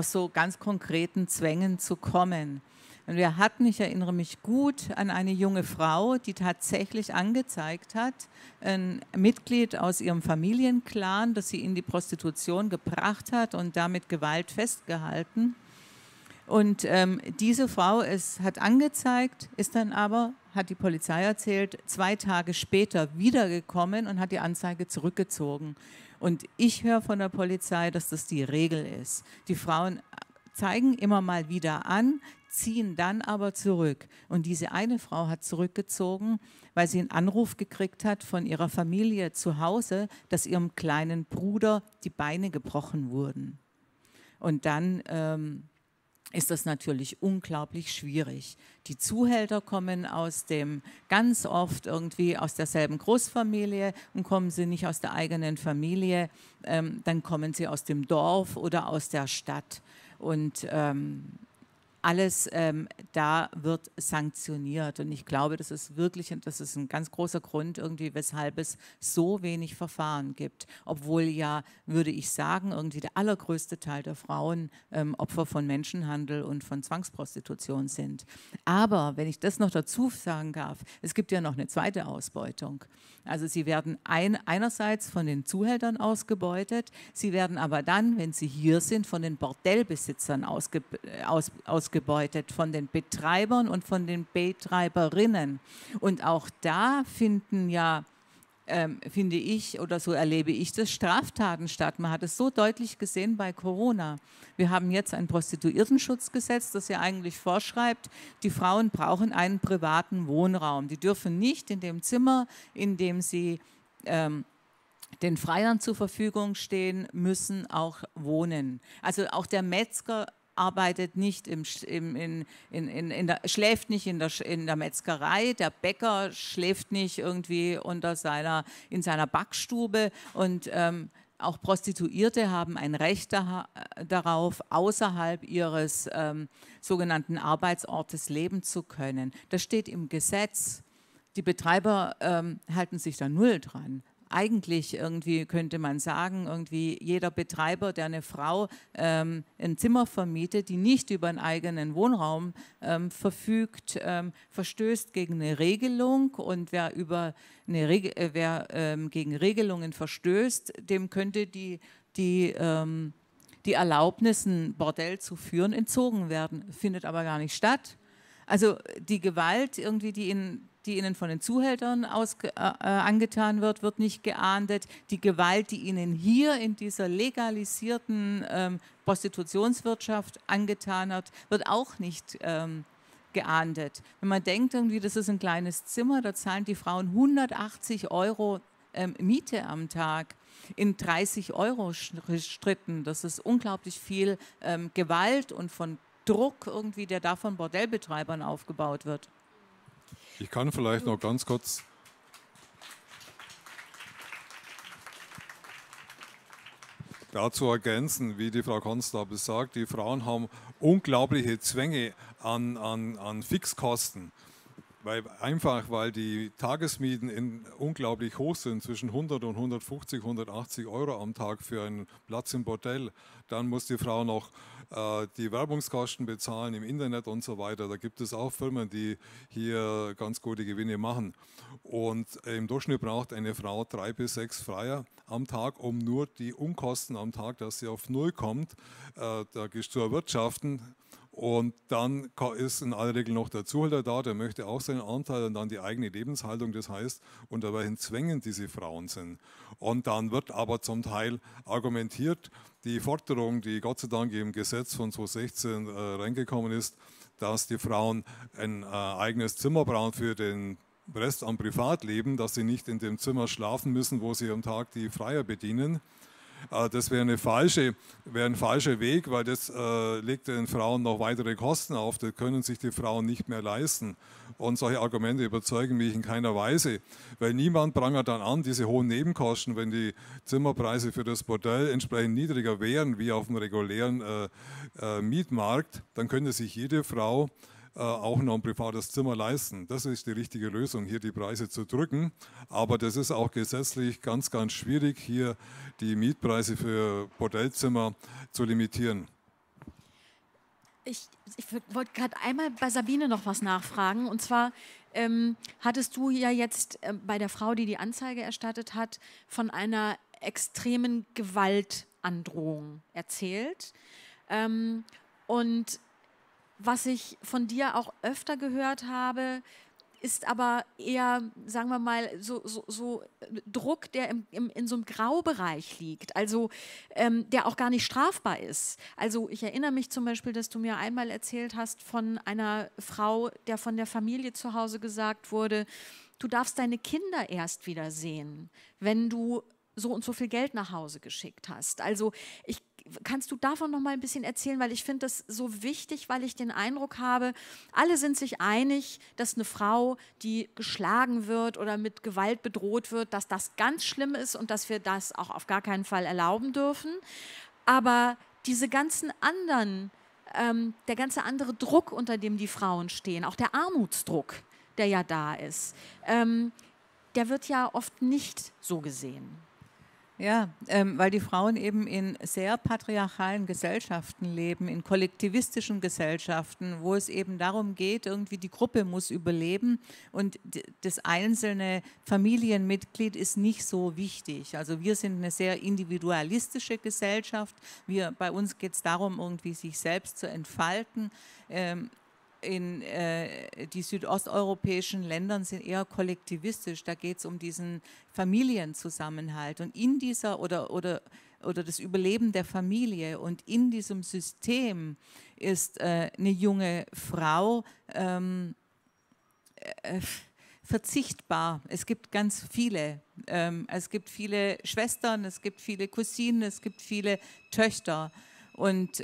so ganz konkreten Zwängen zu kommen. Und wir hatten, ich erinnere mich gut an eine junge Frau, die tatsächlich angezeigt hat, ein Mitglied aus ihrem Familienclan, das sie in die Prostitution gebracht hat und damit Gewalt festgehalten. Und diese Frau hat angezeigt, ist dann aber, hat die Polizei erzählt, 2 Tage später wiedergekommen und hat die Anzeige zurückgezogen. Und ich höre von der Polizei, dass das die Regel ist. Die Frauen zeigen immer mal wieder an, ziehen dann aber zurück. Und diese eine Frau hat zurückgezogen, weil sie einen Anruf gekriegt hat von ihrer Familie zu Hause, dass ihrem kleinen Bruder die Beine gebrochen wurden. Und dann ist das natürlich unglaublich schwierig. Die Zuhälter kommen ganz oft irgendwie aus derselben Großfamilie, und kommen sie nicht aus der eigenen Familie, dann kommen sie aus dem Dorf oder aus der Stadt. Und alles da wird sanktioniert. Und ich glaube, das ist wirklich, das ist ein ganz großer Grund irgendwie, weshalb es so wenig Verfahren gibt. Obwohl ja, würde ich sagen, irgendwie der allergrößte Teil der Frauen Opfer von Menschenhandel und von Zwangsprostitution sind. Aber, wenn ich das noch dazu sagen darf, es gibt ja noch eine zweite Ausbeutung. Also sie werden einerseits von den Zuhältern ausgebeutet, sie werden aber dann, wenn sie hier sind, von den Bordellbesitzern ausgebeutet, von den Betreibern und von den Betreiberinnen. Und auch da finden ja, finde ich, oder so erlebe ich das, Straftaten statt. Man hat es so deutlich gesehen bei Corona. Wir haben jetzt ein Prostituiertenschutzgesetz, das ja eigentlich vorschreibt, die Frauen brauchen einen privaten Wohnraum. Die dürfen nicht in dem Zimmer, in dem sie den Freiern zur Verfügung stehen, müssen auch wohnen. Also auch der Metzger arbeitet nicht schläft nicht in der Metzgerei, der Bäcker schläft nicht irgendwie in seiner Backstube, und auch Prostituierte haben ein Recht darauf, außerhalb ihres sogenannten Arbeitsortes leben zu können. Das steht im Gesetz. Die Betreiber halten sich da null dran. Eigentlich irgendwie könnte man sagen, irgendwie jeder Betreiber, der eine Frau ein Zimmer vermietet, die nicht über einen eigenen Wohnraum verfügt, verstößt gegen eine Regelung. Und wer gegen Regelungen verstößt, dem könnte die Erlaubnis, ein Bordell zu führen, entzogen werden. Findet aber gar nicht statt. Also die Gewalt, irgendwie, die in die ihnen von den Zuhältern angetan wird, wird nicht geahndet. Die Gewalt, die ihnen hier in dieser legalisierten Prostitutionswirtschaft angetan hat, wird auch nicht geahndet. Wenn man denkt, irgendwie, das ist ein kleines Zimmer, da zahlen die Frauen 180 € Miete am Tag in 30-Euro-Stritten. Das ist unglaublich viel Gewalt und von Druck irgendwie, der da von Bordellbetreibern aufgebaut wird. Ich kann vielleicht noch ganz kurz... dazu ergänzen, wie die Frau Constabel sagt, die Frauen haben unglaubliche Zwänge an Fixkosten, weil die Tagesmieten unglaublich hoch sind, zwischen 100 und 150, 180 € am Tag für einen Platz im Bordell. Dann muss die Frau noch die Werbungskosten bezahlen im Internet und so weiter. Da gibt es auch Firmen, die hier ganz gute Gewinne machen. Und im Durchschnitt braucht eine Frau 3 bis 6 Freier am Tag, um nur die Unkosten am Tag, dass sie auf Null kommt, zu erwirtschaften. Und dann ist in aller Regel noch der Zuhälter da, der möchte auch seinen Anteil und dann die eigene Lebenshaltung, das heißt, unter welchen Zwängen diese Frauen sind. Und dann wird aber zum Teil argumentiert, die Forderung, die Gott sei Dank im Gesetz von 2016 reingekommen ist, dass die Frauen ein eigenes Zimmer brauchen für den Rest am Privatleben, dass sie nicht in dem Zimmer schlafen müssen, wo sie am Tag die Freier bedienen. Das wäre ein falscher Weg, weil das legt den Frauen noch weitere Kosten auf. Das können sich die Frauen nicht mehr leisten. Und solche Argumente überzeugen mich in keiner Weise, weil niemand prangert dann an, diese hohen Nebenkosten, wenn die Zimmerpreise für das Bordell entsprechend niedriger wären wie auf dem regulären Mietmarkt, dann könnte sich jede Frau auch noch ein privates Zimmer leisten. Das ist die richtige Lösung, hier die Preise zu drücken. Aber das ist auch gesetzlich ganz, ganz schwierig, hier die Mietpreise für Bordellzimmer zu limitieren. Ich wollte gerade einmal bei Sabine noch was nachfragen. Und zwar hattest du ja jetzt bei der Frau, die die Anzeige erstattet hat, von einer extremen Gewaltandrohung erzählt. Und was ich von dir auch öfter gehört habe, ist aber eher, sagen wir mal, so Druck, der in so einem Graubereich liegt, also der auch gar nicht strafbar ist. Also ich erinnere mich zum Beispiel, dass du mir einmal erzählt hast von einer Frau, der von der Familie zu Hause gesagt wurde, du darfst deine Kinder erst wieder sehen, wenn du so und so viel Geld nach Hause geschickt hast. Also kannst du davon noch mal ein bisschen erzählen, weil ich finde das so wichtig, weil ich den Eindruck habe, alle sind sich einig, dass eine Frau, die geschlagen wird oder mit Gewalt bedroht wird, dass das ganz schlimm ist und dass wir das auch auf gar keinen Fall erlauben dürfen. Aber diese ganzen anderen, der ganze andere Druck, unter dem die Frauen stehen, auch der Armutsdruck, der ja da ist, der wird ja oft nicht so gesehen. Ja, weil die Frauen eben in sehr patriarchalen Gesellschaften leben, in kollektivistischen Gesellschaften, wo es eben darum geht, irgendwie die Gruppe muss überleben und das einzelne Familienmitglied ist nicht so wichtig. Also wir sind eine sehr individualistische Gesellschaft. Bei uns geht es darum, irgendwie sich selbst zu entfalten. Die südosteuropäischen Ländern sind eher kollektivistisch. Da geht es um diesen Familienzusammenhalt und in dieser oder das Überleben der Familie. Und in diesem System ist eine junge Frau verzichtbar. Es gibt ganz viele. Es gibt viele Schwestern, es gibt viele Cousinen, es gibt viele Töchter. Und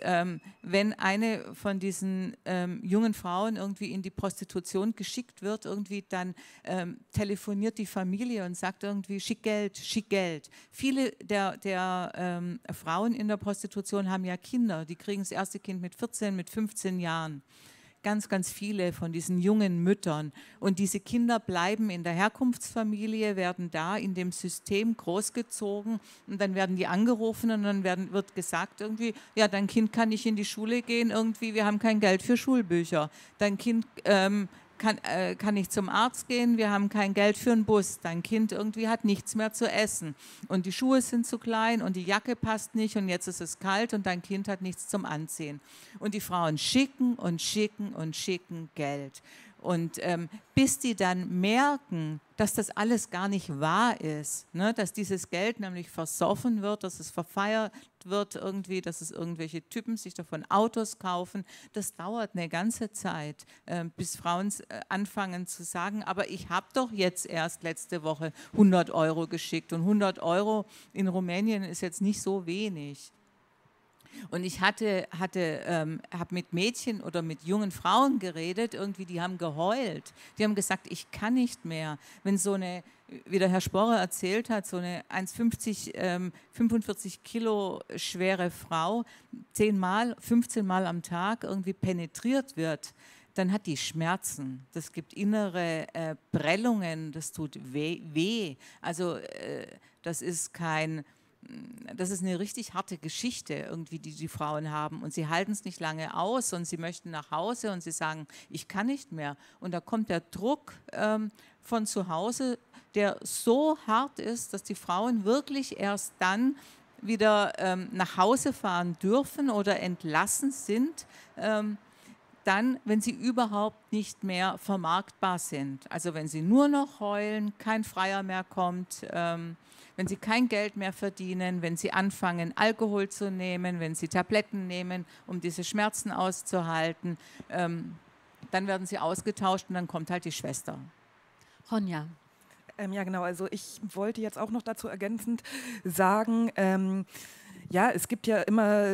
wenn eine von diesen jungen Frauen irgendwie in die Prostitution geschickt wird, irgendwie dann telefoniert die Familie und sagt irgendwie, schick Geld, schick Geld. Viele der Frauen in der Prostitution haben ja Kinder, die kriegen das erste Kind mit 14, mit 15 Jahren. Ganz, ganz viele von diesen jungen Müttern. Und diese Kinder bleiben in der Herkunftsfamilie, werden da in dem System großgezogen und dann werden die angerufen und dann wird gesagt irgendwie, ja, dein Kind kann nicht in die Schule gehen, irgendwie, wir haben kein Geld für Schulbücher. Dein Kind kann nicht zum Arzt gehen, wir haben kein Geld für einen Bus. Dein Kind irgendwie hat nichts mehr zu essen und die Schuhe sind zu klein und die Jacke passt nicht und jetzt ist es kalt und dein Kind hat nichts zum Anziehen. Und die Frauen schicken und schicken und schicken Geld. Und bis die dann merken, dass das alles gar nicht wahr ist, ne? Dass dieses Geld nämlich versoffen wird, dass es verfeiert wird irgendwie, dass es irgendwelche Typen sich davon Autos kaufen, das dauert eine ganze Zeit, bis Frauen anfangen zu sagen, aber ich habe doch jetzt erst letzte Woche 100 Euro geschickt und 100 Euro in Rumänien ist jetzt nicht so wenig. Und ich habe mit Mädchen oder mit jungen Frauen geredet, irgendwie, die haben geheult. Die haben gesagt, ich kann nicht mehr. Wenn so eine, wie der Herr Sporer erzählt hat, so eine 1,50, 45 Kilo schwere Frau 10-mal, 15-mal am Tag irgendwie penetriert wird, dann hat die Schmerzen. Das gibt innere Prellungen, das tut weh. Also das ist eine richtig harte Geschichte, irgendwie, die die Frauen haben. Und sie halten es nicht lange aus und sie möchten nach Hause und sie sagen, ich kann nicht mehr. Und da kommt der Druck von zu Hause, der so hart ist, dass die Frauen wirklich erst dann wieder nach Hause fahren dürfen oder entlassen sind, dann, wenn sie überhaupt nicht mehr vermarktbar sind. Also wenn sie nur noch heulen, kein Freier mehr kommt, wenn sie kein Geld mehr verdienen, wenn sie anfangen, Alkohol zu nehmen, wenn sie Tabletten nehmen, um diese Schmerzen auszuhalten, dann werden sie ausgetauscht und dann kommt halt die Schwester. Ronja. Ja, genau. Also ich wollte jetzt auch noch dazu ergänzend sagen, ja, es gibt ja immer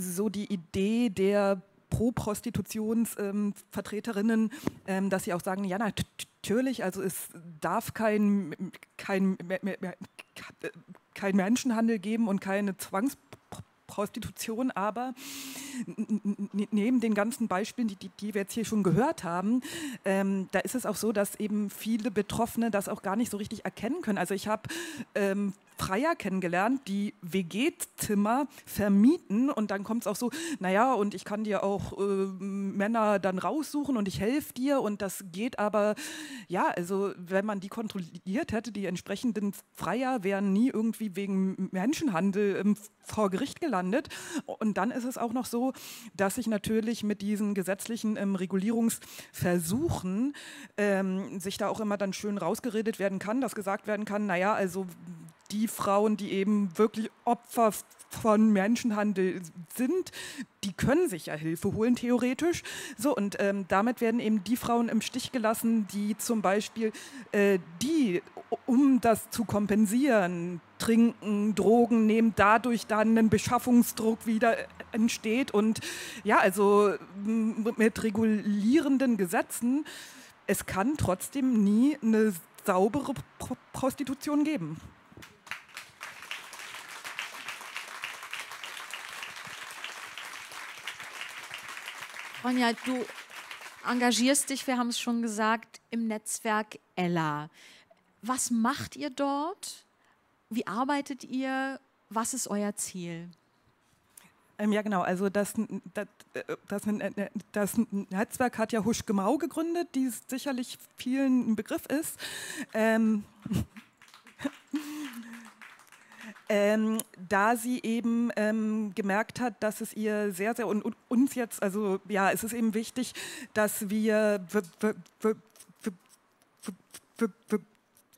so die Idee der Pro-Prostitutionsvertreterinnen, dass sie auch sagen, ja natürlich, also es darf kein Menschenhandel geben und keine Zwangsprostitution, aber neben den ganzen Beispielen, die wir jetzt hier schon gehört haben, da ist es auch so, dass eben viele Betroffene das auch gar nicht so richtig erkennen können. Also ich habe Freier kennengelernt, die WG-Zimmer vermieten und dann kommt es auch so, naja, und ich kann dir auch Männer dann raussuchen und ich helfe dir und das geht aber, ja, also wenn man die kontrolliert hätte, die entsprechenden Freier wären nie irgendwie wegen Menschenhandel vor Gericht gelandet. Und dann ist es auch noch so, dass sich natürlich mit diesen gesetzlichen Regulierungsversuchen sich da auch immer dann schön rausgeredet werden kann, dass gesagt werden kann, naja, also die Frauen, die eben wirklich Opfer von Menschenhandel sind, die können sich ja Hilfe holen, theoretisch. So, und damit werden eben die Frauen im Stich gelassen, die zum Beispiel, um das zu kompensieren, trinken, Drogen nehmen, dadurch dann ein Beschaffungsdruck wieder entsteht. Und ja, also mit regulierenden Gesetzen, es kann trotzdem nie eine saubere Prostitution geben. Ronja, du engagierst dich, wir haben es schon gesagt, im Netzwerk Ella. Was macht ihr dort? Wie arbeitet ihr? Was ist euer Ziel? Ja, genau. Also das Netzwerk hat ja Huschke gegründet, die sicherlich vielen ein Begriff ist. Da sie eben gemerkt hat, dass es ihr sehr, sehr und uns jetzt, also ja, es ist eben wichtig, dass wir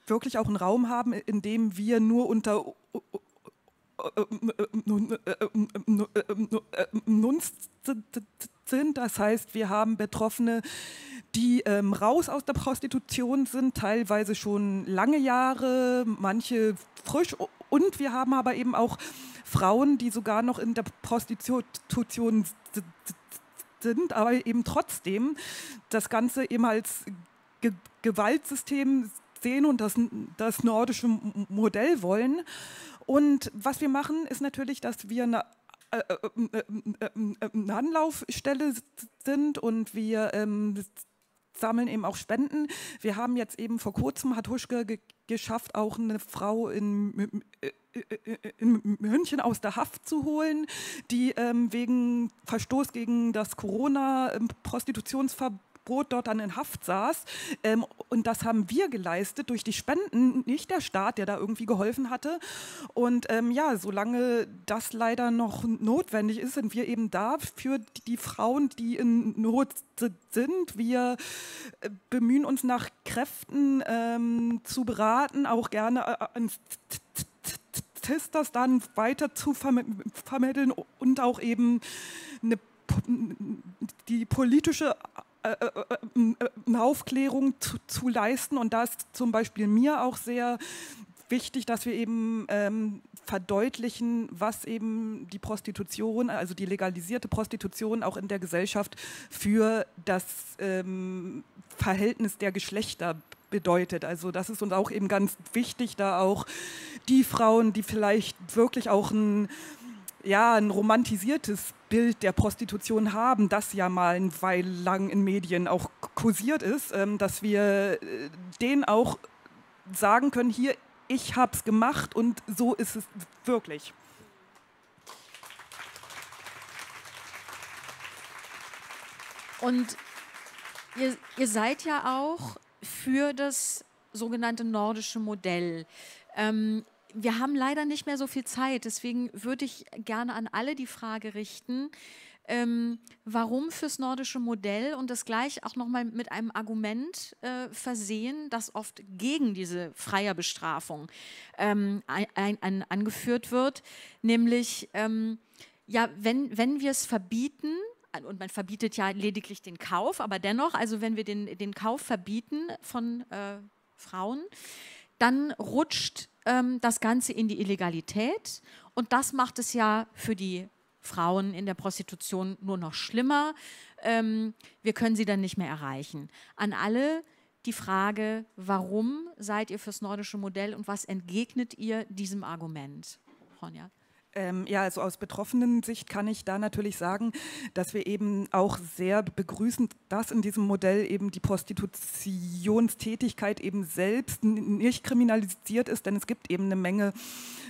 wirklich auch einen Raum haben, in dem wir nur unter uns sind. Das heißt, wir haben Betroffene, die raus aus der Prostitution sind, teilweise schon lange Jahre, manche frisch. Und wir haben aber eben auch Frauen, die sogar noch in der Prostitution sind, aber eben trotzdem das Ganze eben als Gewaltsystem sehen und das nordische Modell wollen. Und was wir machen, ist natürlich, dass wir eine Anlaufstelle sind und wir sammeln eben auch Spenden. Wir haben jetzt eben vor kurzem, hat Huschke geschafft, auch eine Frau in München aus der Haft zu holen, die wegen Verstoß gegen das Corona-Prostitutionsverbot Brot dort dann in Haft saß. Und das haben wir geleistet durch die Spenden, nicht der Staat, der da irgendwie geholfen hatte. Und ja, solange das leider noch notwendig ist, sind wir eben da für die Frauen, die in Not sind. Wir bemühen uns nach Kräften zu beraten, auch gerne an Sisters dann weiter zu vermitteln und auch eben die politische Aufklärung zu leisten. Und da ist zum Beispiel mir auch sehr wichtig, dass wir eben verdeutlichen, was eben die Prostitution, also die legalisierte Prostitution auch in der Gesellschaft für das Verhältnis der Geschlechter bedeutet. Also das ist uns auch eben ganz wichtig, da auch die Frauen, die vielleicht wirklich auch ein romantisiertes Bild der Prostitution haben, das ja mal eine Weile lang in Medien auch kursiert ist, dass wir denen auch sagen können, hier, ich hab's gemacht und so ist es wirklich. Und ihr seid ja auch für das sogenannte nordische Modell. Wir haben leider nicht mehr so viel Zeit, deswegen würde ich gerne an alle die Frage richten, warum fürs nordische Modell und das gleich auch nochmal mit einem Argument versehen, das oft gegen diese freie Bestrafung angeführt wird, nämlich, ja, wenn wir es verbieten, und man verbietet ja lediglich den Kauf, aber dennoch, also wenn wir den Kauf verbieten von Frauen, dann rutscht das Ganze in die Illegalität und das macht es ja für die Frauen in der Prostitution nur noch schlimmer. Wir können sie dann nicht mehr erreichen. An alle die Frage, warum seid ihr fürs nordische Modell und was entgegnet ihr diesem Argument? Ronja? Ja, also aus betroffenen Sicht kann ich da natürlich sagen, dass wir eben auch sehr begrüßen, dass in diesem Modell eben die Prostitutionstätigkeit eben selbst nicht kriminalisiert ist, denn es gibt eben eine Menge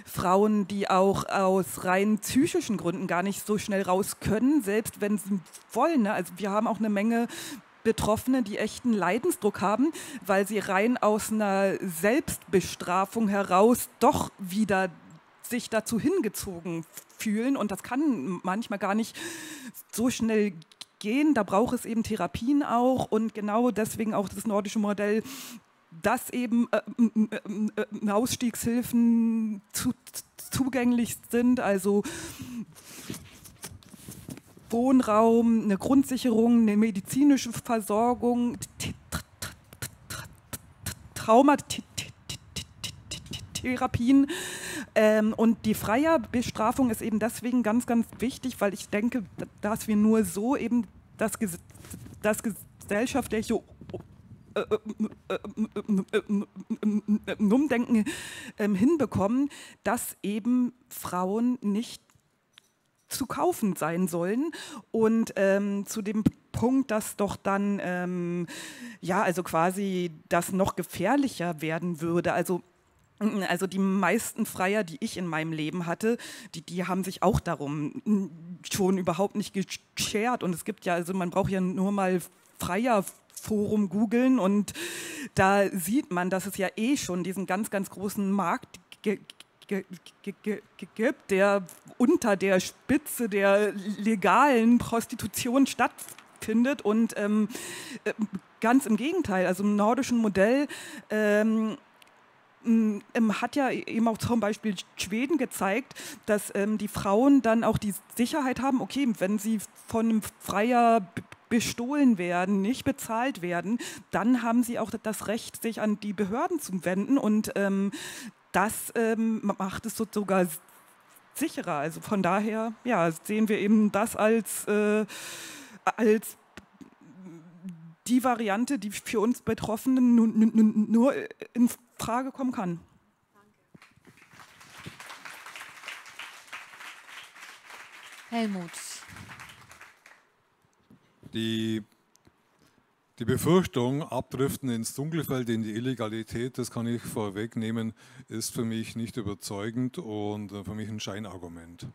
Frauen, die auch aus rein psychischen Gründen gar nicht so schnell raus können, selbst wenn sie wollen. Ne? Also wir haben auch eine Menge Betroffene, die echten Leidensdruck haben, weil sie rein aus einer Selbstbestrafung heraus doch wieder sich dazu hingezogen fühlen und das kann manchmal gar nicht so schnell gehen, da braucht es eben Therapien auch und genau deswegen auch das nordische Modell, dass eben Ausstiegshilfen zugänglich sind, also Wohnraum, eine Grundsicherung, eine medizinische Versorgung, Traumatherapien. Und die freie Bestrafung ist eben deswegen ganz, ganz wichtig, weil ich denke, dass wir nur so eben das gesellschaftliche Umdenken hinbekommen, dass eben Frauen nicht zu kaufen sein sollen. Und zu dem Punkt, dass doch dann, ja, also quasi das noch gefährlicher werden würde, also die meisten Freier, die ich in meinem Leben hatte, die haben sich auch darum schon überhaupt nicht geschert. Und es gibt ja, also man braucht ja nur mal Freierforum googeln und da sieht man, dass es ja eh schon diesen ganz, ganz großen Markt gibt, der unter der Spitze der legalen Prostitution stattfindet. Und ganz im Gegenteil, also im nordischen Modell hat ja eben auch zum Beispiel Schweden gezeigt, dass die Frauen dann auch die Sicherheit haben, okay, wenn sie von einem Freier bestohlen werden, nicht bezahlt werden, dann haben sie auch das Recht, sich an die Behörden zu wenden und das macht es sogar sicherer. Also von daher ja, sehen wir eben das als die Variante, die für uns Betroffenen nur in Frage kommen kann. Helmut. Die Befürchtung, abdriften ins Dunkelfeld, in die Illegalität, das kann ich vorwegnehmen, ist für mich nicht überzeugend und für mich ein Scheinargument.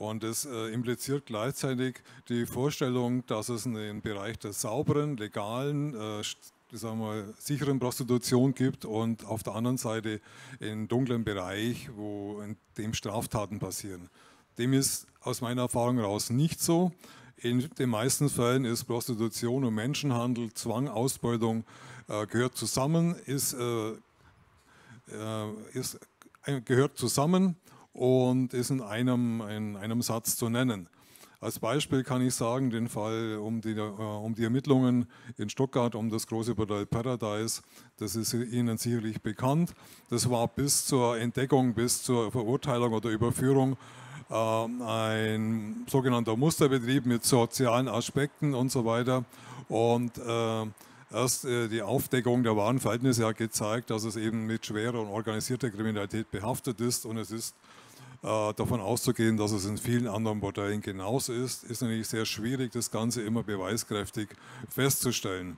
Und es impliziert gleichzeitig die Vorstellung, dass es einen Bereich der sauberen, legalen, sagen wir, sicheren Prostitution gibt und auf der anderen Seite einen dunklen Bereich, wo in dem Straftaten passieren. Dem ist aus meiner Erfahrung heraus nicht so. In den meisten Fällen ist Prostitution und Menschenhandel, Zwang, Ausbeutung gehört zusammen, gehört zusammen und ist in einem Satz zu nennen. Als Beispiel kann ich sagen, den Fall um die Ermittlungen in Stuttgart, um das große Bordell Paradise, das ist Ihnen sicherlich bekannt. Das war bis zur Entdeckung, bis zur Verurteilung oder Überführung ein sogenannter Musterbetrieb mit sozialen Aspekten und so weiter. Und erst die Aufdeckung der wahren Verhältnisse hat gezeigt, dass es eben mit schwerer und organisierter Kriminalität behaftet ist, und es ist davon auszugehen, dass es in vielen anderen Bordellen genauso ist. Ist natürlich sehr schwierig, das Ganze immer beweiskräftig festzustellen.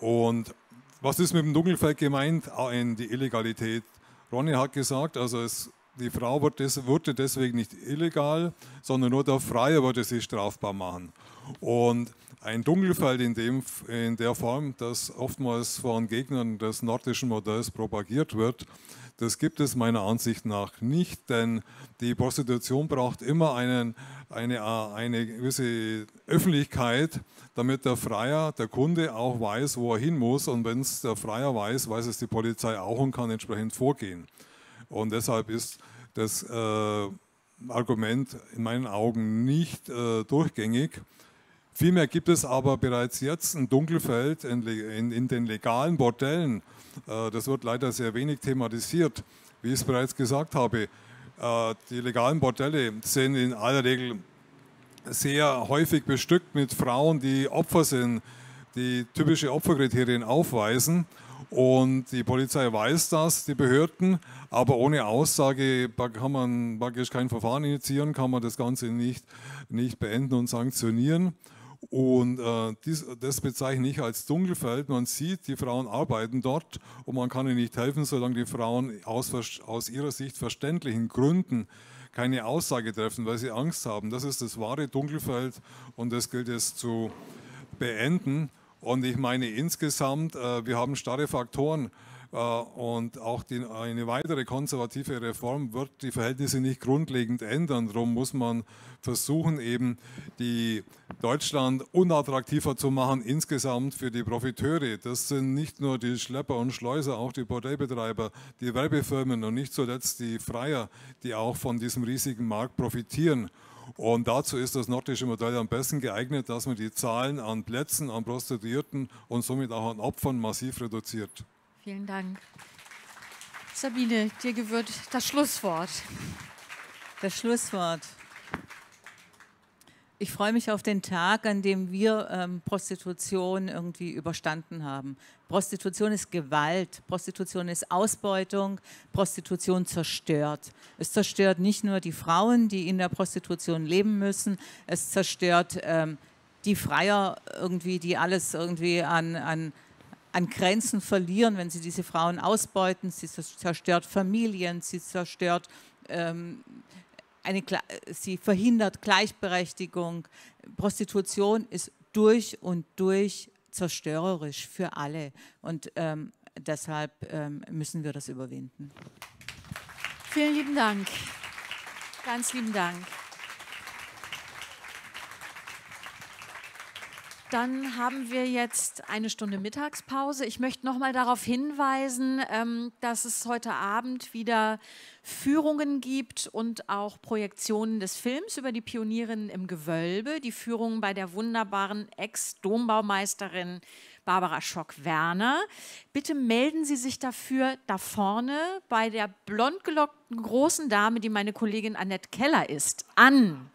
Und was ist mit dem Dunkelfeld gemeint? Die Illegalität. Ronja hat gesagt, also die Frau wurde deswegen nicht illegal, sondern nur der Freier würde sie strafbar machen. Und ein Dunkelfeld in der Form, das oftmals von Gegnern des nordischen Modells propagiert wird, das gibt es meiner Ansicht nach nicht, denn die Prostitution braucht immer eine gewisse Öffentlichkeit, damit der Freier, der Kunde auch weiß, wo er hin muss. Und wenn es der Freier weiß, weiß es die Polizei auch und kann entsprechend vorgehen. Und deshalb ist das Argument in meinen Augen nicht durchgängig. Vielmehr gibt es aber bereits jetzt ein Dunkelfeld in den legalen Bordellen. Das wird leider sehr wenig thematisiert. Wie ich es bereits gesagt habe, die legalen Bordelle sind in aller Regel sehr häufig bestückt mit Frauen, die Opfer sind, die typische Opferkriterien aufweisen. Und die Polizei weiß das, die Behörden, aber ohne Aussage kann man praktisch kein Verfahren initiieren, kann man das Ganze nicht beenden und sanktionieren. Und das bezeichne ich als Dunkelfeld. Man sieht, die Frauen arbeiten dort und man kann ihnen nicht helfen, solange die Frauen aus ihrer Sicht verständlichen Gründen keine Aussage treffen, weil sie Angst haben. Das ist das wahre Dunkelfeld und das gilt es zu beenden. Und ich meine insgesamt, wir haben starre Faktoren und auch eine weitere konservative Reform wird die Verhältnisse nicht grundlegend ändern. Darum muss man versuchen, eben Deutschland unattraktiver zu machen insgesamt für die Profiteure. Das sind nicht nur die Schlepper und Schleuser, auch die Bordellbetreiber, die Werbefirmen und nicht zuletzt die Freier, die auch von diesem riesigen Markt profitieren. Und dazu ist das nordische Modell am besten geeignet, dass man die Zahlen an Plätzen, an Prostituierten und somit auch an Opfern massiv reduziert. Vielen Dank. Sabine, dir gebührt das Schlusswort. Das Schlusswort. Ich freue mich auf den Tag, an dem wir Prostitution irgendwie überstanden haben. Prostitution ist Gewalt, Prostitution ist Ausbeutung, Prostitution zerstört. Es zerstört nicht nur die Frauen, die in der Prostitution leben müssen, es zerstört die Freier irgendwie, die alles irgendwie an Grenzen verlieren, wenn sie diese Frauen ausbeuten. Sie zerstört Familien, sie zerstört sie verhindert Gleichberechtigung. Prostitution ist durch und durch zerstörerisch für alle. Und deshalb müssen wir das überwinden. Vielen lieben Dank. Ganz lieben Dank. Dann haben wir jetzt eine Stunde Mittagspause. Ich möchte noch mal darauf hinweisen, dass es heute Abend wieder Führungen gibt und auch Projektionen des Films über die Pionierinnen im Gewölbe. Die Führung bei der wunderbaren Ex-Dombaumeisterin Barbara Schock-Werner. Bitte melden Sie sich dafür da vorne bei der blond gelockten großen Dame, die meine Kollegin Annette Keller ist, an.